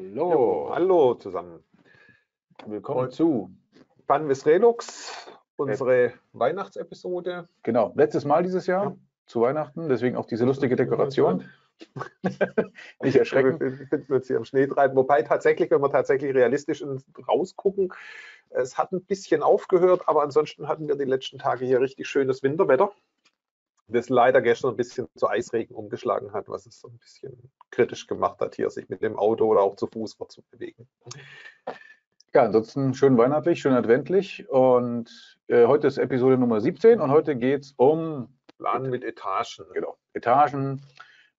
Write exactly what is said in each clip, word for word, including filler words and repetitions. Hallo, jo. hallo zusammen. Willkommen und zu Banvis Relux, unsere ja. Weihnachtsepisode. Genau, letztes Mal dieses Jahr ja. zu Weihnachten, deswegen auch diese lustige Dekoration. Nicht erschrecken. Wir finden uns hier am Schneetreiben. Wobei tatsächlich, wenn wir tatsächlich realistisch rausgucken, es hat ein bisschen aufgehört, aber ansonsten hatten wir die letzten Tage hier richtig schönes Winterwetter, das leider gestern ein bisschen zu Eisregen umgeschlagen hat, was es so ein bisschen kritisch gemacht hat, hier sich mit dem Auto oder auch zu Fuß zu bewegen. Ja, ansonsten schön weihnachtlich, schön adventlich und äh, heute ist Episode Nummer siebzehn und heute geht es um Planen mit Etagen. Genau, Etagen.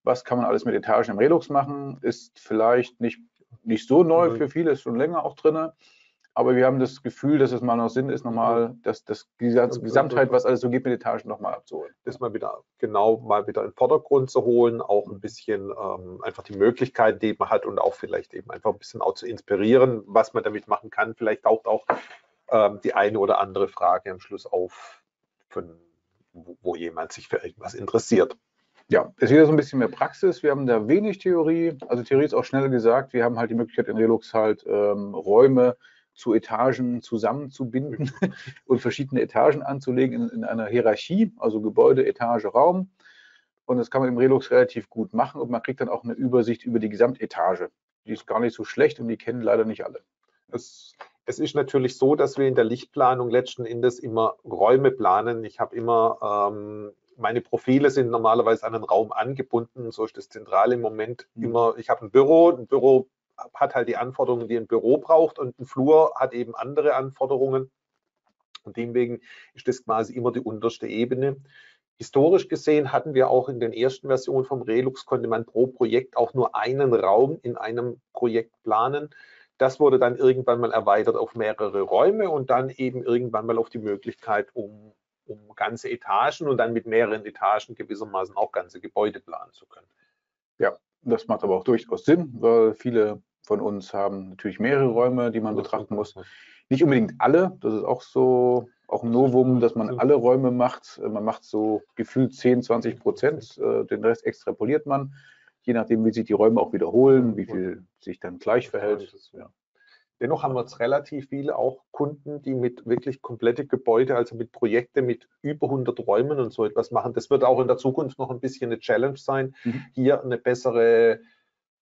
Was kann man alles mit Etagen im Relux machen? Ist vielleicht nicht, nicht so neu, mhm. für viele ist schon länger auch drin. Aber wir haben das Gefühl, dass es mal noch Sinn ist, nochmal das, das, die Gesamtheit, was alles so gibt mit Etagen, nochmal abzuholen. Das mal wieder genau mal wieder in den Vordergrund zu holen, auch ein bisschen ähm, einfach die Möglichkeiten, die man hat und auch vielleicht eben einfach ein bisschen auch zu inspirieren, was man damit machen kann. Vielleicht taucht auch ähm, die eine oder andere Frage am Schluss auf, von, wo, wo jemand sich für irgendwas interessiert. Ja, ist wieder so ein bisschen mehr Praxis. Wir haben da wenig Theorie. Also Theorie ist auch schnell gesagt. Wir haben halt die Möglichkeit in Relux halt ähm, Räume zu Etagen zusammenzubinden und verschiedene Etagen anzulegen in, in einer Hierarchie, also Gebäude, Etage, Raum. Und das kann man im Relux relativ gut machen und man kriegt dann auch eine Übersicht über die Gesamtetage. Die ist gar nicht so schlecht und die kennen leider nicht alle. Es, es ist natürlich so, dass wir in der Lichtplanung letzten Endes immer Räume planen. Ich habe immer... Ähm Meine Profile sind normalerweise an einen Raum angebunden, so ist das zentrale im Moment immer, ich habe ein Büro, ein Büro hat halt die Anforderungen, die ein Büro braucht und ein Flur hat eben andere Anforderungen und deswegen ist das quasi immer die unterste Ebene. Historisch gesehen hatten wir auch in den ersten Versionen vom Relux, konnte man pro Projekt auch nur einen Raum in einem Projekt planen. Das wurde dann irgendwann mal erweitert auf mehrere Räume und dann eben irgendwann mal auf die Möglichkeit, um um ganze Etagen und dann mit mehreren Etagen gewissermaßen auch ganze Gebäude planen zu können. Ja, das macht aber auch durchaus Sinn, weil viele von uns haben natürlich mehrere Räume, die man betrachten muss. Nicht unbedingt alle, das ist auch so, auch ein Novum, dass man alle Räume macht. Man macht so gefühlt zehn, zwanzig Prozent, den Rest extrapoliert man, je nachdem, wie sich die Räume auch wiederholen, wie viel sich dann gleich verhält. Ja. Dennoch haben wir jetzt relativ viele auch Kunden, die mit wirklich komplette Gebäude, also mit Projekten mit über hundert Räumen und so etwas machen. Das wird auch in der Zukunft noch ein bisschen eine Challenge sein, mhm. hier eine bessere,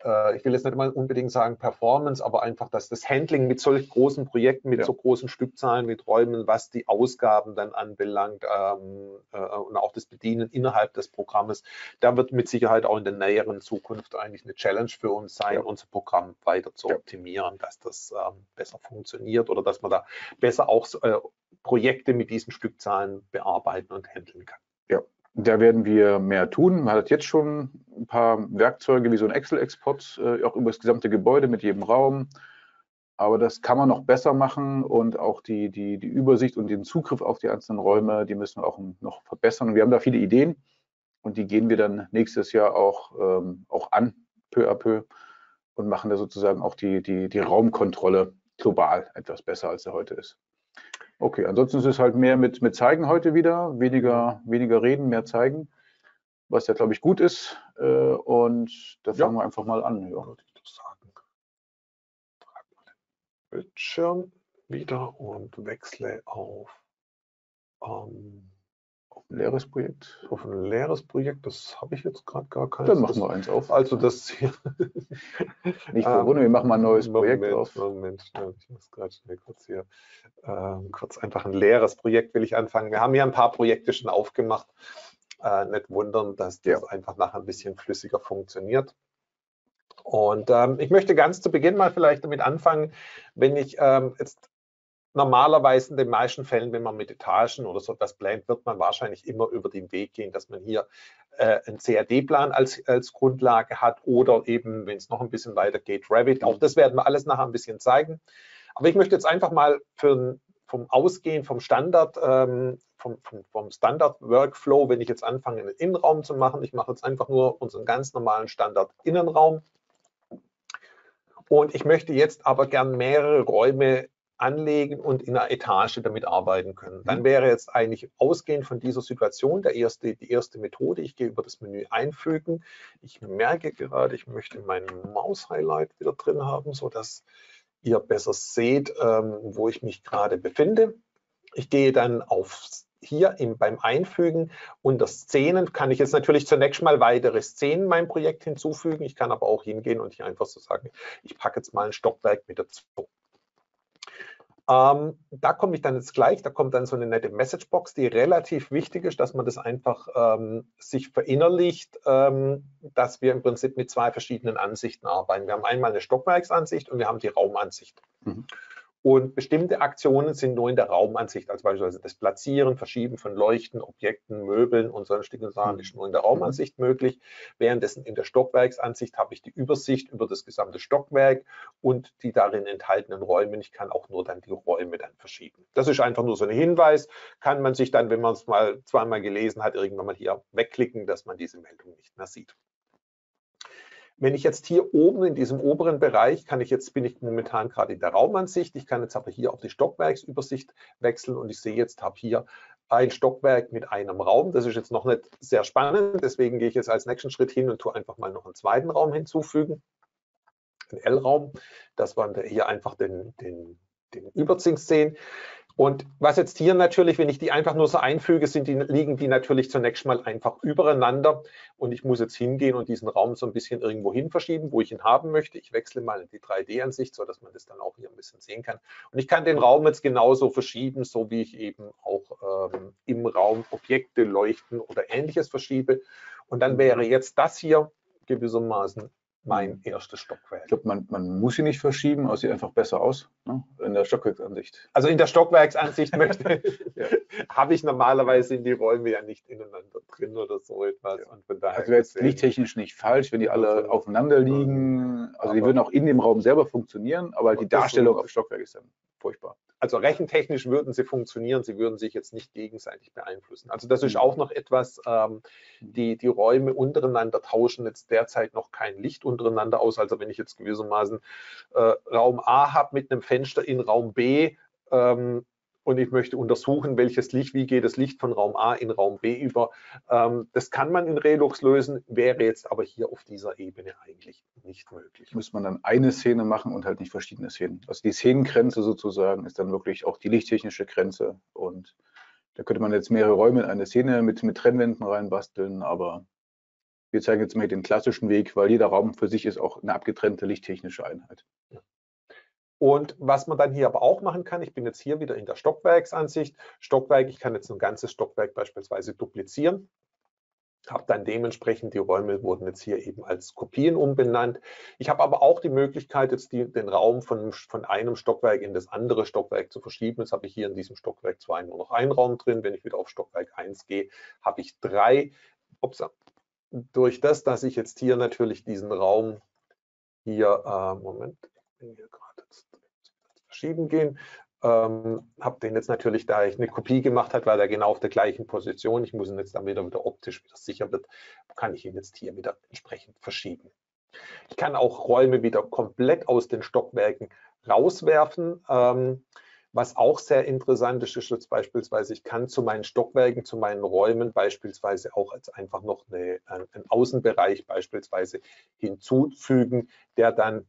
äh, ich will jetzt nicht mal unbedingt sagen Performance, aber einfach, dass das Handling mit solch großen Projekten, mit ja. so großen Stückzahlen, mit Räumen, was die Ausgaben dann anbelangt ähm, äh, und auch das Bedienen innerhalb des Programmes, da wird mit Sicherheit auch in der näheren Zukunft eigentlich eine Challenge für uns sein, ja. unser Programm weiter zu ja. optimieren, dass das ähm, besser funktioniert oder dass man da besser auch äh, Projekte mit diesen Stückzahlen bearbeiten und handeln kann. Ja. Da werden wir mehr tun. Man hat jetzt schon ein paar Werkzeuge wie so ein Excel-Export, äh, auch über das gesamte Gebäude mit jedem Raum. Aber das kann man noch besser machen und auch die, die, die Übersicht und den Zugriff auf die einzelnen Räume, die müssen wir auch noch verbessern. Und wir haben da viele Ideen und die gehen wir dann nächstes Jahr auch, ähm, auch an, peu à peu, und machen da sozusagen auch die, die, die Raumkontrolle global etwas besser, als sie heute ist. Okay, ansonsten ist es halt mehr mit, mit Zeigen heute wieder, weniger, weniger Reden, mehr Zeigen, was ja, glaube ich, gut ist. Äh, und da fangen ja. wir einfach mal an. Ja. Würde ich doch sagen. Trag mal den Bildschirm wieder und wechsle auf, ähm, auf ein leeres Projekt. Auf ein leeres Projekt, das habe ich jetzt gerade gar keins. Dann machen wir eins auf. Also das hier. Nicht verwundern, wir machen mal ein neues Moment, Projekt auf. Moment, Moment, ich muss gerade schnell kurz hier. Ähm, kurz einfach ein leeres Projekt will ich anfangen. Wir haben ja ein paar Projekte schon aufgemacht. Äh, nicht wundern, dass das ja. einfach nachher ein bisschen flüssiger funktioniert. Und ähm, ich möchte ganz zu Beginn mal vielleicht damit anfangen, wenn ich ähm, jetzt normalerweise in den meisten Fällen, wenn man mit Etagen oder so etwas plant, wird man wahrscheinlich immer über den Weg gehen, dass man hier äh, einen C A D-Plan als, als Grundlage hat oder eben, wenn es noch ein bisschen weiter geht, Revit. Auch das werden wir alles nachher ein bisschen zeigen. Aber ich möchte jetzt einfach mal für, vom Ausgehen, vom Standard, ähm, vom, vom, vom Standard-Workflow, wenn ich jetzt anfange, einen Innenraum zu machen, ich mache jetzt einfach nur unseren ganz normalen Standard-Innenraum. Und ich möchte jetzt aber gern mehrere Räume anlegen und in einer Etage damit arbeiten können. Dann wäre jetzt eigentlich ausgehend von dieser Situation der erste, die erste Methode. Ich gehe über das Menü einfügen. Ich merke gerade, ich möchte mein Maus-Highlight wieder drin haben, sodass ihr besser seht, ähm, wo ich mich gerade befinde. Ich gehe dann auf hier im, beim Einfügen unter Szenen kann ich jetzt natürlich zunächst mal weitere Szenen meinem Projekt hinzufügen. Ich kann aber auch hingehen und hier einfach so sagen, ich packe jetzt mal ein Stockwerk mit dazu. Ähm, da komme ich dann jetzt gleich, da kommt dann so eine nette Messagebox, die relativ wichtig ist, dass man das einfach ähm, sich verinnerlicht, ähm, dass wir im Prinzip mit zwei verschiedenen Ansichten arbeiten. Wir haben einmal eine Stockwerksansicht und wir haben die Raumansicht. Mhm. Und bestimmte Aktionen sind nur in der Raumansicht, also beispielsweise das Platzieren, Verschieben von Leuchten, Objekten, Möbeln und sonstigen Sachen ist nur in der Raumansicht möglich. Währenddessen in der Stockwerksansicht habe ich die Übersicht über das gesamte Stockwerk und die darin enthaltenen Räume. Ich kann auch nur dann die Räume dann verschieben. Das ist einfach nur so ein Hinweis. Kann man sich dann, wenn man es mal zweimal gelesen hat, irgendwann mal hier wegklicken, dass man diese Meldung nicht mehr sieht. Wenn ich jetzt hier oben in diesem oberen Bereich, kann ich jetzt, bin ich momentan gerade in der Raumansicht, ich kann jetzt aber hier auf die Stockwerksübersicht wechseln und ich sehe jetzt, habe hier ein Stockwerk mit einem Raum. Das ist jetzt noch nicht sehr spannend, deswegen gehe ich jetzt als nächsten Schritt hin und tue einfach mal noch einen zweiten Raum hinzufügen, einen L-Raum, dass wir hier einfach den, den, den Überzink sehen. Und was jetzt hier natürlich, wenn ich die einfach nur so einfüge, sind die, liegen die natürlich zunächst mal einfach übereinander. Und ich muss jetzt hingehen und diesen Raum so ein bisschen irgendwo hin verschieben, wo ich ihn haben möchte. Ich wechsle mal in die drei D-Ansicht, sodass man das dann auch hier ein bisschen sehen kann. Und ich kann den Raum jetzt genauso verschieben, so wie ich eben auch ähm, im Raum Objekte, Leuchten oder Ähnliches verschiebe. Und dann wäre jetzt das hier gewissermaßen mein erstes Stockwerk. Ich glaube, man, man muss sie nicht verschieben, aber sieht einfach besser aus, ne? In der Stockwerksansicht. Also in der Stockwerksansicht möchte, ja. Habe ich normalerweise in die Räume ja nicht ineinander drin oder so etwas. Ja. Und von daher also wäre jetzt lichttechnisch nicht falsch, wenn die alle aufeinander liegen. Also aber die würden auch in dem Raum selber funktionieren, aber die Darstellung auf Stockwerk ist dann furchtbar. Also rechentechnisch würden sie funktionieren, sie würden sich jetzt nicht gegenseitig beeinflussen. Also das ist auch noch etwas, ähm, die, die Räume untereinander tauschen jetzt derzeit noch kein Licht untereinander aus. Also wenn ich jetzt gewissermaßen äh, Raum A habe mit einem Fenster in Raum B ähm, und ich möchte untersuchen, welches Licht, wie geht das Licht von Raum A in Raum B über. Ähm, das kann man in Relux lösen, wäre jetzt aber hier auf dieser Ebene eigentlich nicht möglich. Muss man dann eine Szene machen und halt nicht verschiedene Szenen. Also die Szenengrenze sozusagen ist dann wirklich auch die lichttechnische Grenze. Und da könnte man jetzt mehrere Räume in eine Szene mit, mit Trennwänden reinbasteln, aber wir zeigen jetzt mal den klassischen Weg, weil jeder Raum für sich ist auch eine abgetrennte lichttechnische Einheit. Ja. Und was man dann hier aber auch machen kann, ich bin jetzt hier wieder in der Stockwerksansicht. Stockwerk, ich kann jetzt ein ganzes Stockwerk beispielsweise duplizieren. Habe dann dementsprechend, die Räume wurden jetzt hier eben als Kopien umbenannt. Ich habe aber auch die Möglichkeit, jetzt die, den Raum von, von einem Stockwerk in das andere Stockwerk zu verschieben. Jetzt habe ich hier in diesem Stockwerk zwar nur noch einen Raum drin. Wenn ich wieder auf Stockwerk eins gehe, habe ich drei. Ups, durch das, dass ich jetzt hier natürlich diesen Raum hier, äh, Moment, ich bin hier gerade verschieben gehen, ähm, habe den jetzt natürlich, da ich eine Kopie gemacht habe, war der genau auf der gleichen Position. Ich muss ihn jetzt dann wieder, wieder optisch wieder sicher wird, kann ich ihn jetzt hier wieder entsprechend verschieben. Ich kann auch Räume wieder komplett aus den Stockwerken rauswerfen. Ähm, Was auch sehr interessant ist, ist jetzt beispielsweise, ich kann zu meinen Stockwerken, zu meinen Räumen beispielsweise auch als einfach noch eine, einen Außenbereich beispielsweise hinzufügen, der dann,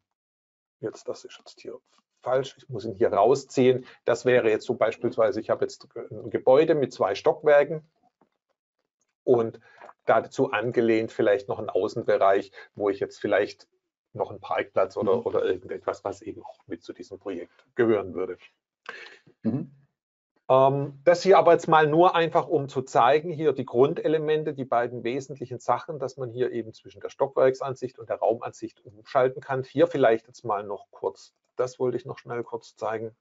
jetzt das ist jetzt hier falsch, ich muss ihn hier rausziehen, das wäre jetzt so beispielsweise, ich habe jetzt ein Gebäude mit zwei Stockwerken und dazu angelehnt vielleicht noch einen Außenbereich, wo ich jetzt vielleicht noch einen Parkplatz oder, mhm. oder irgendetwas, was eben auch mit zu diesem Projekt gehören würde. Mhm. Das hier aber jetzt mal nur einfach, um zu zeigen, hier die Grundelemente, die beiden wesentlichen Sachen, dass man hier eben zwischen der Stockwerksansicht und der Raumansicht umschalten kann. Hier vielleicht jetzt mal noch kurz, das wollte ich noch schnell kurz zeigen.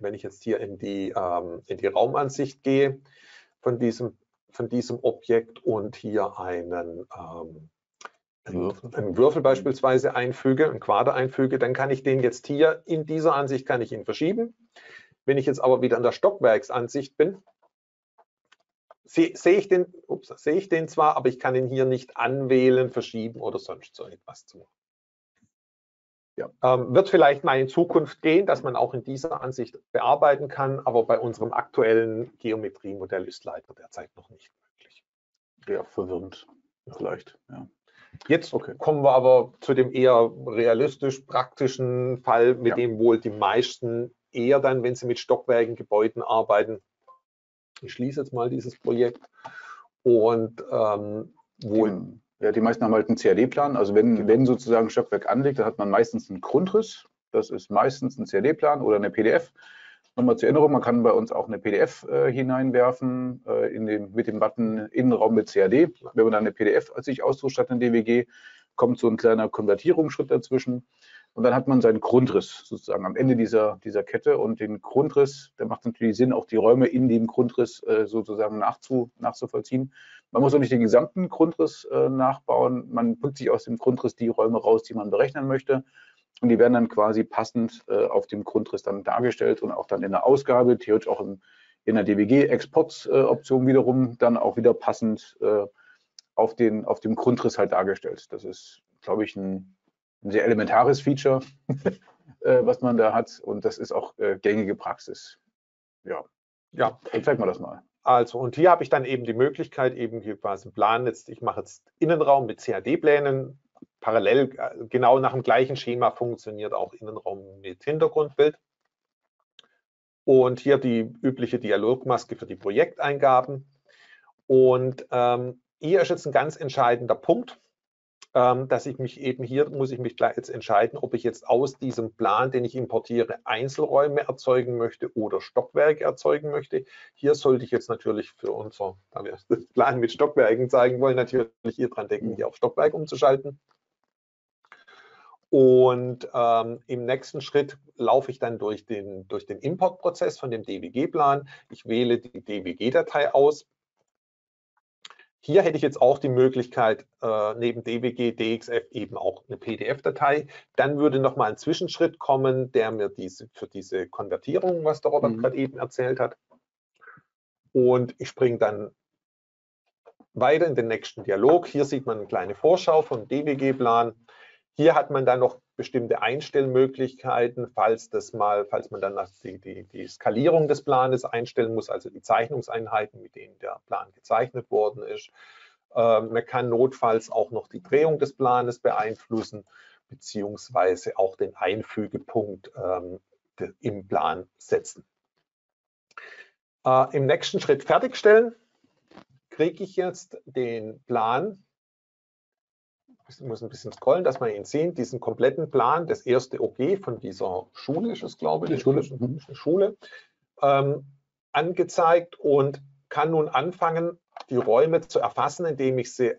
Wenn ich jetzt hier in die, ähm, in die Raumansicht gehe von diesem, von diesem Objekt und hier einen ähm, Würfel. einen Würfel beispielsweise einfüge, einen Quader einfüge, dann kann ich den jetzt hier in dieser Ansicht kann ich ihn verschieben. Wenn ich jetzt aber wieder in der Stockwerksansicht bin, sehe seh ich, seh ich den zwar, aber ich kann ihn hier nicht anwählen, verschieben oder sonst so etwas zu machen. Ja. Ähm, wird vielleicht mal in Zukunft gehen, dass man auch in dieser Ansicht bearbeiten kann, aber bei unserem aktuellen Geometriemodell ist leider derzeit noch nicht möglich. Ja, verwirrend vielleicht. Ja. Jetzt okay. kommen wir aber zu dem eher realistisch praktischen Fall, mit ja. dem wohl die meisten eher dann, wenn sie mit Stockwerken, Gebäuden arbeiten. Ich schließe jetzt mal dieses Projekt und ähm, wohl... Die, ja, die meisten haben halt einen C A D-Plan. Also wenn, genau. wenn sozusagen ein Stockwerk anliegt, dann hat man meistens einen Grundriss. Das ist meistens ein C A D-Plan oder eine P D F. Nochmal zur Erinnerung, man kann bei uns auch eine P D F äh, hineinwerfen äh, in dem, mit dem Button Innenraum mit C A D. Wenn man dann eine P D F sich ausdruckt statt eine D W G, kommt so ein kleiner Konvertierungsschritt dazwischen. Und dann hat man seinen Grundriss sozusagen am Ende dieser, dieser Kette. Und den Grundriss, da macht es natürlich Sinn, auch die Räume in dem Grundriss äh, sozusagen nachzu, nachzuvollziehen. Man muss auch nicht den gesamten Grundriss äh, nachbauen. Man pickt sich aus dem Grundriss die Räume raus, die man berechnen möchte. Und die werden dann quasi passend äh, auf dem Grundriss dann dargestellt und auch dann in der Ausgabe, theoretisch auch in, in der D W G-Exports-Option äh, wiederum, dann auch wieder passend äh, auf, den, auf dem Grundriss halt dargestellt. Das ist, glaube ich, ein... ein sehr elementares Feature, was man da hat, und das ist auch äh, gängige Praxis. Ja, ja. Dann zeig mal das mal. Also, und hier habe ich dann eben die Möglichkeit, eben hier quasi Plan, jetzt, ich mache jetzt Innenraum mit C A D-Plänen, parallel, genau nach dem gleichen Schema funktioniert auch Innenraum mit Hintergrundbild. Und hier die übliche Dialogmaske für die Projekteingaben. Und ähm, hier ist jetzt ein ganz entscheidender Punkt, dass ich mich eben hier, muss ich mich gleich jetzt entscheiden, ob ich jetzt aus diesem Plan, den ich importiere, Einzelräume erzeugen möchte oder Stockwerke erzeugen möchte. Hier sollte ich jetzt natürlich für unser, da wir den Plan mit Stockwerken zeigen wollen, natürlich hier dran denken, hier auf Stockwerk umzuschalten. Und ähm, im nächsten Schritt laufe ich dann durch den, durch den Importprozess von dem D W G-Plan. Ich wähle die D W G-Datei aus. Hier hätte ich jetzt auch die Möglichkeit, äh, neben D W G, D X F eben auch eine P D F-Datei. Dann würde nochmal ein Zwischenschritt kommen, der mir diese, für diese Konvertierung, was der Robert mhm. gerade eben erzählt hat. Und ich springe dann weiter in den nächsten Dialog. Hier sieht man eine kleine Vorschau vom D W G-Plan. Hier hat man dann noch bestimmte Einstellmöglichkeiten, falls, das mal, falls man dann die, die, die Skalierung des Planes einstellen muss, also die Zeichnungseinheiten, mit denen der Plan gezeichnet worden ist. Äh, man kann notfalls auch noch die Drehung des Planes beeinflussen, beziehungsweise auch den Einfügepunkt ähm, de, im Plan setzen. Äh, im nächsten Schritt fertigstellen, kriege ich jetzt den Plan. Ich muss ein bisschen scrollen, dass man ihn sehen, diesen kompletten Plan, das erste O G von dieser Schule, ist es, glaube ich, die Schule, Schule ähm, angezeigt, und kann nun anfangen, die Räume zu erfassen, indem ich sie,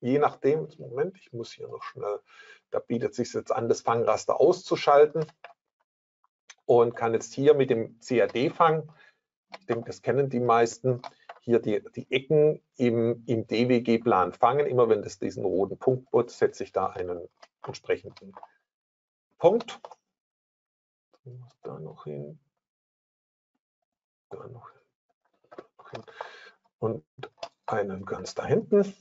je nachdem, Moment, ich muss hier noch schnell, da bietet es sich jetzt an, das Fangraster auszuschalten, und kann jetzt hier mit dem C A D-Fang, ich denke, das kennen die meisten, hier die, die Ecken im, im D W G-Plan fangen. Immer wenn das diesen roten Punkt wird, setze ich da einen entsprechenden Punkt. Da noch hin. Da noch hin. Und einen ganz da hinten.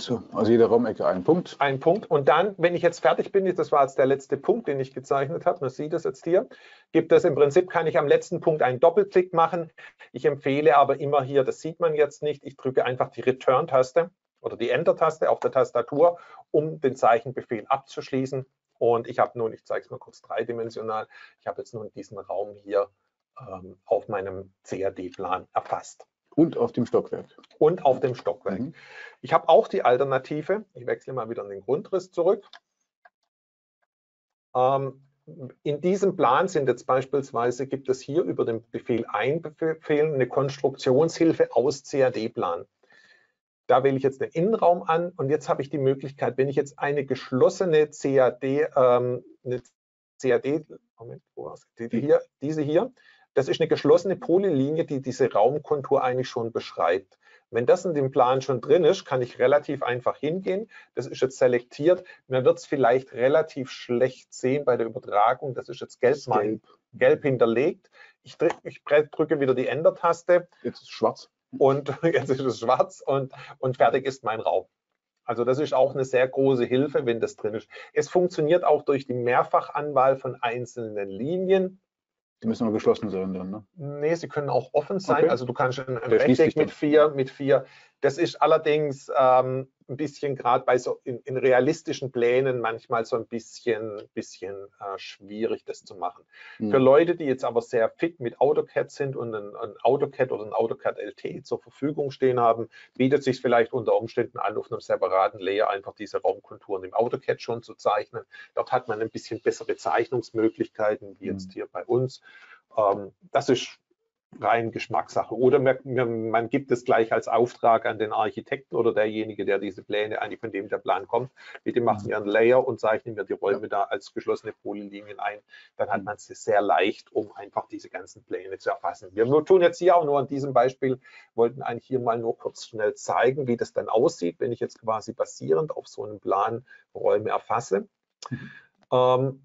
So, also jede Raumecke ein Punkt. Ein Punkt. Und dann, wenn ich jetzt fertig bin, das war jetzt der letzte Punkt, den ich gezeichnet habe, man sieht das jetzt hier, gibt es im Prinzip, kann ich am letzten Punkt einen Doppelklick machen. Ich empfehle aber immer hier, das sieht man jetzt nicht, ich drücke einfach die Return-Taste oder die Enter-Taste auf der Tastatur, um den Zeichenbefehl abzuschließen. Und ich habe nun, ich zeige es mal kurz dreidimensional, ich habe jetzt nun diesen Raum hier ähm, auf meinem C A D-Plan erfasst. Und auf dem Stockwerk. Und auf dem Stockwerk. Mhm. Ich habe auch die Alternative, ich wechsle mal wieder in den Grundriss zurück. Ähm, in diesem Plan sind jetzt beispielsweise, gibt es hier über den Befehl Einbefehlen eine Konstruktionshilfe aus C A D-Plan. Da wähle ich jetzt den Innenraum an, und jetzt habe ich die Möglichkeit, wenn ich jetzt eine geschlossene C A D, ähm, eine C A D, Moment, wo war's? Die hier, diese hier, das ist eine geschlossene Polylinie, die diese Raumkontur eigentlich schon beschreibt. Wenn das in dem Plan schon drin ist, kann ich relativ einfach hingehen. Das ist jetzt selektiert. Man wird es vielleicht relativ schlecht sehen bei der Übertragung. Das ist jetzt gelb, gelb. gelb hinterlegt. Ich, drück, ich drücke wieder die Enter-Taste. Jetzt ist es schwarz. Und jetzt ist es schwarz und, und fertig ist mein Raum. Also das ist auch eine sehr große Hilfe, wenn das drin ist. Es funktioniert auch durch die Mehrfachanwahl von einzelnen Linien. Die müssen aber geschlossen sein dann, ne? Nee, sie können auch offen sein. Okay. Also du kannst ein Rechteck mit vier, mit vier. Das ist allerdings ähm, ein bisschen gerade bei so in, in realistischen Plänen manchmal so ein bisschen, bisschen äh, schwierig, das zu machen. Mhm. Für Leute, die jetzt aber sehr fit mit AutoCAD sind und ein, ein AutoCAD oder ein AutoCAD L T zur Verfügung stehen haben, bietet sich vielleicht unter Umständen an, auf einem separaten Layer einfach diese Raumkonturen im AutoCAD schon zu zeichnen. Dort hat man ein bisschen bessere Zeichnungsmöglichkeiten, wie mhm. jetzt hier bei uns. Ähm, das ist rein Geschmackssache. Oder man, man gibt es gleich als Auftrag an den Architekten oder derjenige, der diese Pläne, eigentlich von dem der Plan kommt, bitte machen wir einen Layer und zeichnen wir die Räume ja. da als geschlossene Polylinien ein. Dann hat man es sehr leicht, um einfach diese ganzen Pläne zu erfassen. Wir tun jetzt hier auch nur an diesem Beispiel, wollten eigentlich hier mal nur kurz schnell zeigen, wie das dann aussieht, wenn ich jetzt quasi basierend auf so einem Plan Räume erfasse. Mhm. Ähm,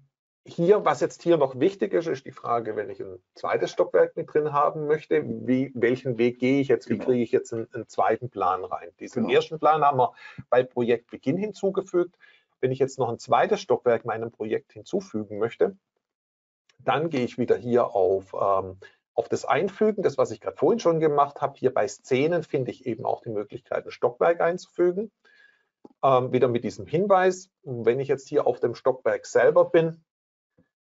Hier, was jetzt hier noch wichtig ist, ist die Frage, wenn ich ein zweites Stockwerk mit drin haben möchte, wie, welchen Weg gehe ich jetzt, wie genau. kriege ich jetzt einen, einen zweiten Plan rein? Diesen genau. ersten Plan haben wir bei Projektbeginn hinzugefügt. Wenn ich jetzt noch ein zweites Stockwerk meinem Projekt hinzufügen möchte, dann gehe ich wieder hier auf, ähm, auf das Einfügen, das, was ich gerade vorhin schon gemacht habe. Hier bei Szenen finde ich eben auch die Möglichkeit, ein Stockwerk einzufügen. Ähm, wieder mit diesem Hinweis, wenn ich jetzt hier auf dem Stockwerk selber bin,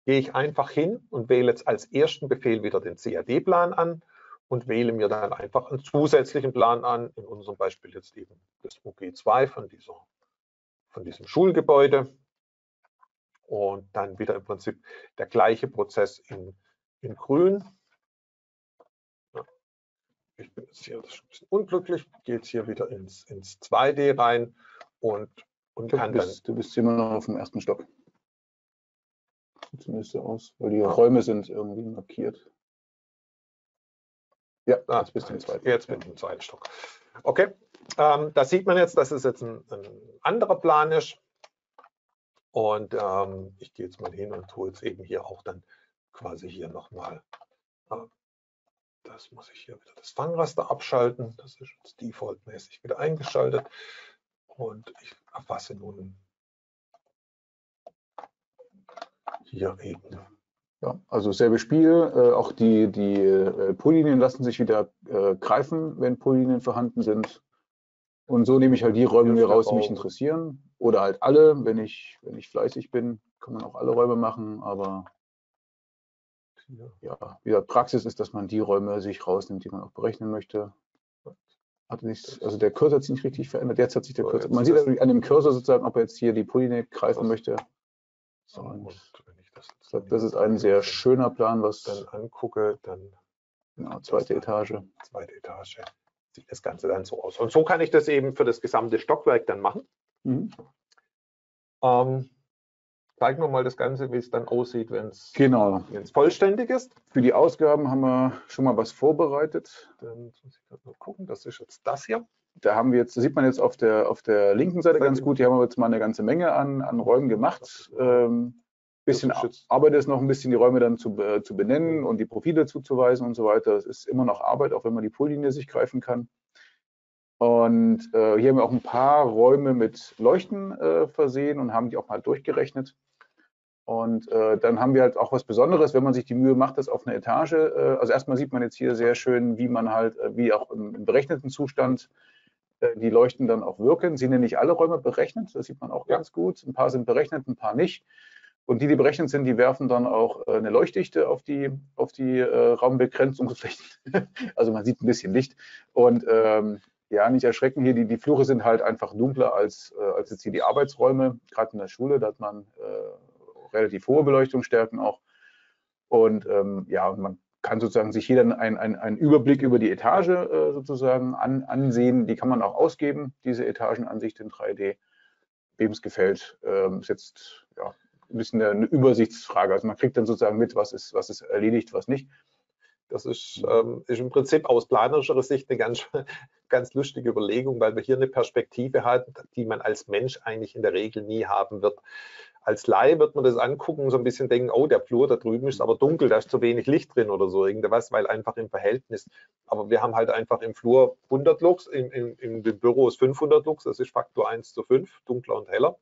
gehe ich einfach hin und wähle jetzt als ersten Befehl wieder den C A D-Plan an und wähle mir dann einfach einen zusätzlichen Plan an, in unserem Beispiel jetzt eben das O G zwei von, dieser, von diesem Schulgebäude. Und dann wieder im Prinzip der gleiche Prozess in, in grün. Ich bin jetzt hier ein bisschen unglücklich, gehe jetzt hier wieder ins, ins zwei D rein und, und kann du bist, dann... Du bist immer noch auf dem ersten Stock. Zumindest aus, weil die Räume sind irgendwie markiert. Ja, ah, jetzt bist du im zweiten. Jetzt bin ich im zweiten Stock. Okay, ähm, da sieht man jetzt, dass es jetzt ein, ein anderer Plan ist. Und ähm, ich gehe jetzt mal hin und tue jetzt eben hier auch dann quasi hier nochmal. Das muss ich hier wieder das Fangraster abschalten. Das ist jetzt defaultmäßig wieder eingeschaltet. Und ich erfasse nun hier eben. Ja, also selbe Spiel. Äh, auch die, die äh, Polylinien lassen sich wieder äh, greifen, wenn Polylinien vorhanden sind. Und so nehme ich halt die Räume mir raus, die mich interessieren. Oder halt alle, wenn ich, wenn ich fleißig bin, kann man auch alle Räume machen. Aber ja, wie gesagt, Praxis ist, dass man die Räume sich rausnimmt, die man auch berechnen möchte. Hat nicht, also der Cursor hat sich nicht richtig verändert. Jetzt hat sich der Cursor. Man sieht an dem Cursor sozusagen, ob er jetzt hier die Polylinie greifen möchte. Und das ist ein sehr schöner Plan, was dann angucke, dann genau, zweite Etage. Zweite Etage sieht das Ganze dann so aus. Und so kann ich das eben für das gesamte Stockwerk dann machen. Mhm. Ähm, zeigen wir mal das Ganze, wie es dann aussieht, wenn es genau. vollständig ist. Für die Ausgaben haben wir schon mal was vorbereitet. Dann muss ich gerade mal gucken, das ist jetzt das hier. Da haben wir jetzt, das sieht man jetzt auf der, auf der linken Seite ganz gut, hier haben wir jetzt mal eine ganze Menge an, an Räumen gemacht. Ähm, bisschen Arbeit ist noch ein bisschen, die Räume dann zu, äh, zu benennen und die Profile zuzuweisen und so weiter. Es ist immer noch Arbeit, auch wenn man die Polylinie sich greifen kann. Und äh, hier haben wir auch ein paar Räume mit Leuchten äh, versehen und haben die auch mal durchgerechnet. Und äh, dann haben wir halt auch was Besonderes, wenn man sich die Mühe macht, das auf eine Etage. Äh, also erstmal sieht man jetzt hier sehr schön, wie man halt, äh, wie auch im, im berechneten Zustand äh, die Leuchten dann auch wirken. Sie sind ja nicht alle Räume berechnet, das sieht man auch ja. ganz gut. Ein paar sind berechnet, ein paar nicht. Und die, die berechnet sind, die werfen dann auch äh, eine Leuchtdichte auf die, auf die äh, Raumbegrenzung. Also man sieht ein bisschen Licht. Und ähm, ja, nicht erschrecken hier, die, die Flure sind halt einfach dunkler als, äh, als jetzt hier die Arbeitsräume. Gerade in der Schule, da hat man... Äh, relativ hohe Beleuchtungsstärken auch. Und ähm, ja, man kann sozusagen sich hier dann einen ein Überblick über die Etage äh, sozusagen an, ansehen. Die kann man auch ausgeben, diese Etagenansicht in drei D. Wem es gefällt, ähm, ist jetzt ja, ein bisschen eine Übersichtsfrage. Also man kriegt dann sozusagen mit, was ist, was ist erledigt, was nicht. Das ist, ähm, ist im Prinzip aus planerischer Sicht eine ganz, ganz lustige Überlegung, weil wir hier eine Perspektive haben, die man als Mensch eigentlich in der Regel nie haben wird. als Laie wird man das angucken und so ein bisschen denken, oh, der Flur da drüben ist aber dunkel, da ist zu wenig Licht drin oder so irgendwas, weil einfach im Verhältnis. Aber wir haben halt einfach im Flur hundert Lux, in, in, in den Büros fünfhundert Lux, das ist Faktor eins zu fünf, dunkler und heller.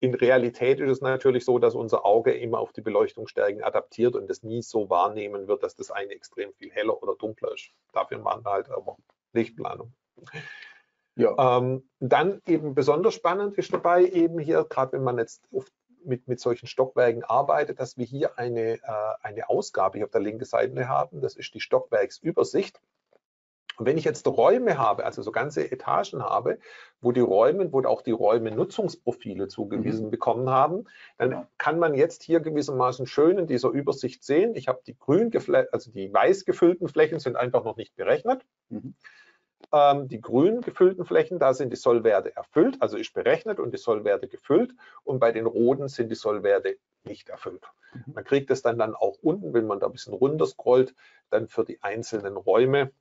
In Realität ist es natürlich so, dass unser Auge immer auf die Beleuchtungsstärken adaptiert und das nie so wahrnehmen wird, dass das eine extrem viel heller oder dunkler ist. Dafür machen wir halt aber Lichtplanung. Ja. Ähm, dann eben besonders spannend ist dabei eben hier, gerade wenn man jetzt oft mit, mit solchen Stockwerken arbeitet, dass wir hier eine, äh, eine Ausgabe hier auf der linken Seite haben. Das ist die Stockwerksübersicht. Und wenn ich jetzt Räume habe, also so ganze Etagen habe, wo die Räume, wo auch die Räume Nutzungsprofile zugewiesen mhm. bekommen haben, dann kann man jetzt hier gewissermaßen schön in dieser Übersicht sehen. Ich habe die grün, also die weiß gefüllten Flächen sind einfach noch nicht berechnet. Mhm. Ähm, die grün gefüllten Flächen, da sind die Sollwerte erfüllt, also ist berechnet und die Sollwerte gefüllt. Und bei den roten sind die Sollwerte nicht erfüllt. Mhm. Man kriegt das dann, dann auch unten, wenn man da ein bisschen runter scrollt, dann für die einzelnen Räume.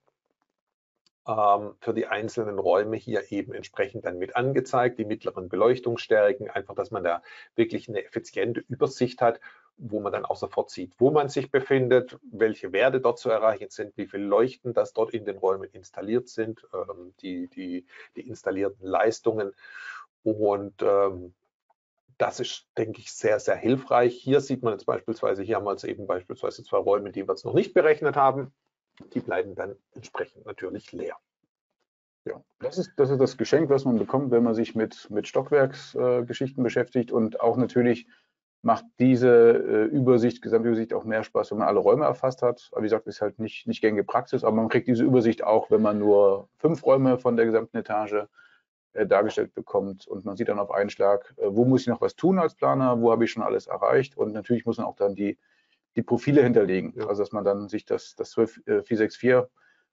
für die einzelnen Räume hier eben entsprechend dann mit angezeigt, die mittleren Beleuchtungsstärken, einfach, dass man da wirklich eine effiziente Übersicht hat, wo man dann auch sofort sieht, wo man sich befindet, welche Werte dort zu erreichen sind, wie viele Leuchten, das dort in den Räumen installiert sind, die, die, die installierten Leistungen. Und das ist, denke ich, sehr, sehr hilfreich. Hier sieht man jetzt beispielsweise, hier haben wir jetzt eben beispielsweise zwei Räume, die wir jetzt noch nicht berechnet haben. Die bleiben dann entsprechend natürlich leer. Ja, das ist, das ist das Geschenk, was man bekommt, wenn man sich mit, mit Stockwerksgeschichten äh, beschäftigt. Und auch natürlich macht diese äh, Übersicht, Gesamtübersicht auch mehr Spaß, wenn man alle Räume erfasst hat. Aber wie gesagt, ist halt nicht, nicht gängige Praxis, aber man kriegt diese Übersicht auch, wenn man nur fünf Räume von der gesamten Etage äh, dargestellt bekommt. Und man sieht dann auf einen Schlag, äh, wo muss ich noch was tun als Planer, wo habe ich schon alles erreicht. Und natürlich muss man auch dann die die Profile hinterlegen, ja. Also dass man dann sich das, das zwölf vier sechs vier